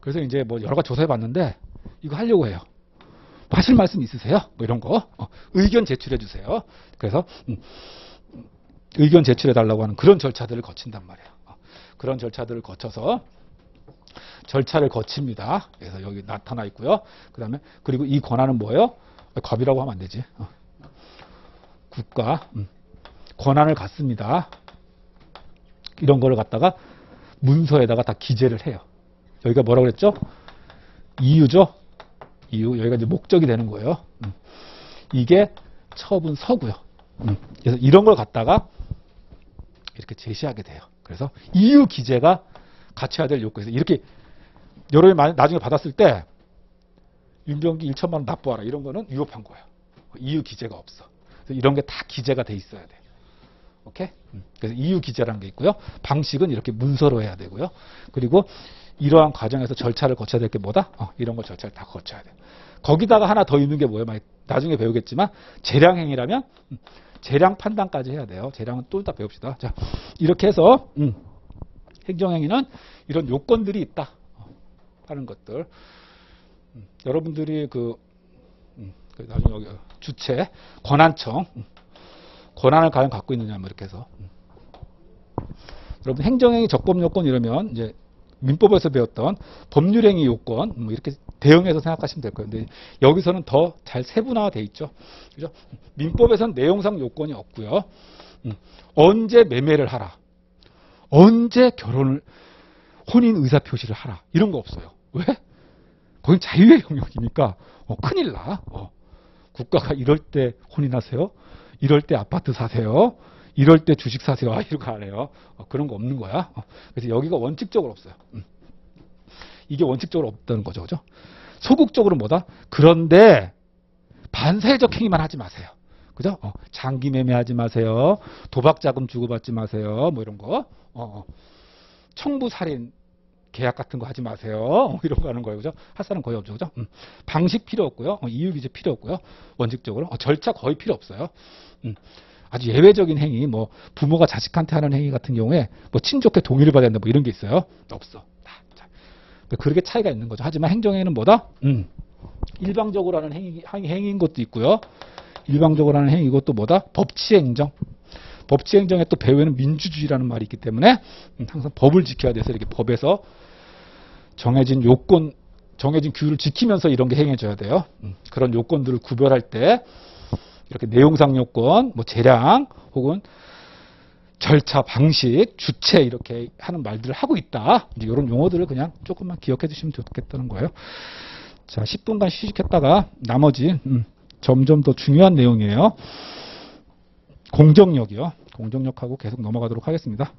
그래서 이제 뭐 여러 가지 조사해봤는데 이거 하려고 해요. 뭐 하실 말씀 있으세요? 뭐 이런 거 어, 의견 제출해 주세요. 그래서 음, 의견 제출해 달라고 하는 그런 절차들을 거친단 말이에요. 어, 그런 절차들을 거쳐서 절차를 거칩니다. 그래서 여기 나타나 있고요. 그다음에 그리고 이 권한은 뭐예요? 갑이라고 하면 안 되지. 어. 국가 음. 권한을 갖습니다. 이런 거를 갖다가 문서에다가 다 기재를 해요. 여기가 뭐라고 그랬죠? 이유죠. 이유 여기가 이제 목적이 되는 거예요. 음. 이게 처분서고요. 음. 그래서 이런 걸 갖다가 이렇게 제시하게 돼요. 그래서 이유 기재가 갖춰야 될 요건에서 이렇게 여러분이 나중에 받았을 때 윤병기 천만 원 납부하라 이런 거는 위협한 거예요. 이유 기재가 없어. 그래서 이런 게 다 기재가 돼 있어야 돼요. 오케이? 그래서 이유 기재라는 게 있고요. 방식은 이렇게 문서로 해야 되고요. 그리고 이러한 과정에서 절차를 거쳐야 될 게 뭐다? 어, 이런 걸 절차를 다 거쳐야 돼요. 거기다가 하나 더 있는 게 뭐예요? 나중에 배우겠지만 재량행위라면 재량 판단까지 해야 돼요. 재량은 또 이따 배웁시다. 자, 이렇게 해서 음, 행정행위는 이런 요건들이 있다 하는 것들. 음, 여러분들이 그, 음, 그 나중에 여기 주체 권한청 음, 권한을 과연 갖고 있느냐 뭐 이렇게 해서 음. 여러분 행정행위 적법 요건 이러면 이제 민법에서 배웠던 법률행위 요건 뭐 이렇게 대응해서 생각하시면 될 거예요. 근데 여기서는 더 잘 세분화돼 있죠. 그죠? 민법에서는 내용상 요건이 없고요. 음, 언제 매매를 하라, 언제 결혼을 혼인 의사 표시를 하라 이런 거 없어요. 왜? 거긴 자유의 영역이니까 어, 큰일 나. 어. 국가가 이럴 때 혼인하세요, 이럴 때 아파트 사세요, 이럴 때 주식 사세요, 아, 이러고 안 해요. 어, 그런 거 없는 거야. 어. 그래서 여기가 원칙적으로 없어요. 음. 이게 원칙적으로 없다는 거죠. 그죠? 소극적으로 뭐다? 그런데 반사회적 행위만 하지 마세요. 그죠? 어. 장기 매매하지 마세요. 도박 자금 주고받지 마세요. 뭐 이런 거. 어. 청부 살인 계약 같은 거 하지 마세요. 이런 거 하는 거예요. 그죠? 할 사람 거의 없죠. 그죠? 음. 방식 필요 없고요. 어, 이유 기재 필요 없고요. 원칙적으로. 어, 절차 거의 필요 없어요. 음. 아주 예외적인 행위, 뭐, 부모가 자식한테 하는 행위 같은 경우에, 뭐, 친족의 동의를 받아야 된다, 뭐, 이런 게 있어요. 없어. 자, 그렇게 차이가 있는 거죠. 하지만 행정행위는 뭐다? 음. 일방적으로 하는 행위, 행위인 것도 있고요. 일방적으로 하는 행위, 이것도 뭐다? 법치행정. 법치행정에 또 배후에는 민주주의라는 말이 있기 때문에 항상 법을 지켜야 돼서 이렇게 법에서 정해진 요건, 정해진 규율을 지키면서 이런 게 행해져야 돼요. 그런 요건들을 구별할 때 이렇게 내용상 요건, 뭐 재량 혹은 절차, 방식, 주체 이렇게 하는 말들을 하고 있다. 이제 이런 용어들을 그냥 조금만 기억해 주시면 좋겠다는 거예요. 자, 십 분간 휴식했다가 나머지 음, 점점 더 중요한 내용이에요. 공정력이요. 공정력하고 계속 넘어가도록 하겠습니다.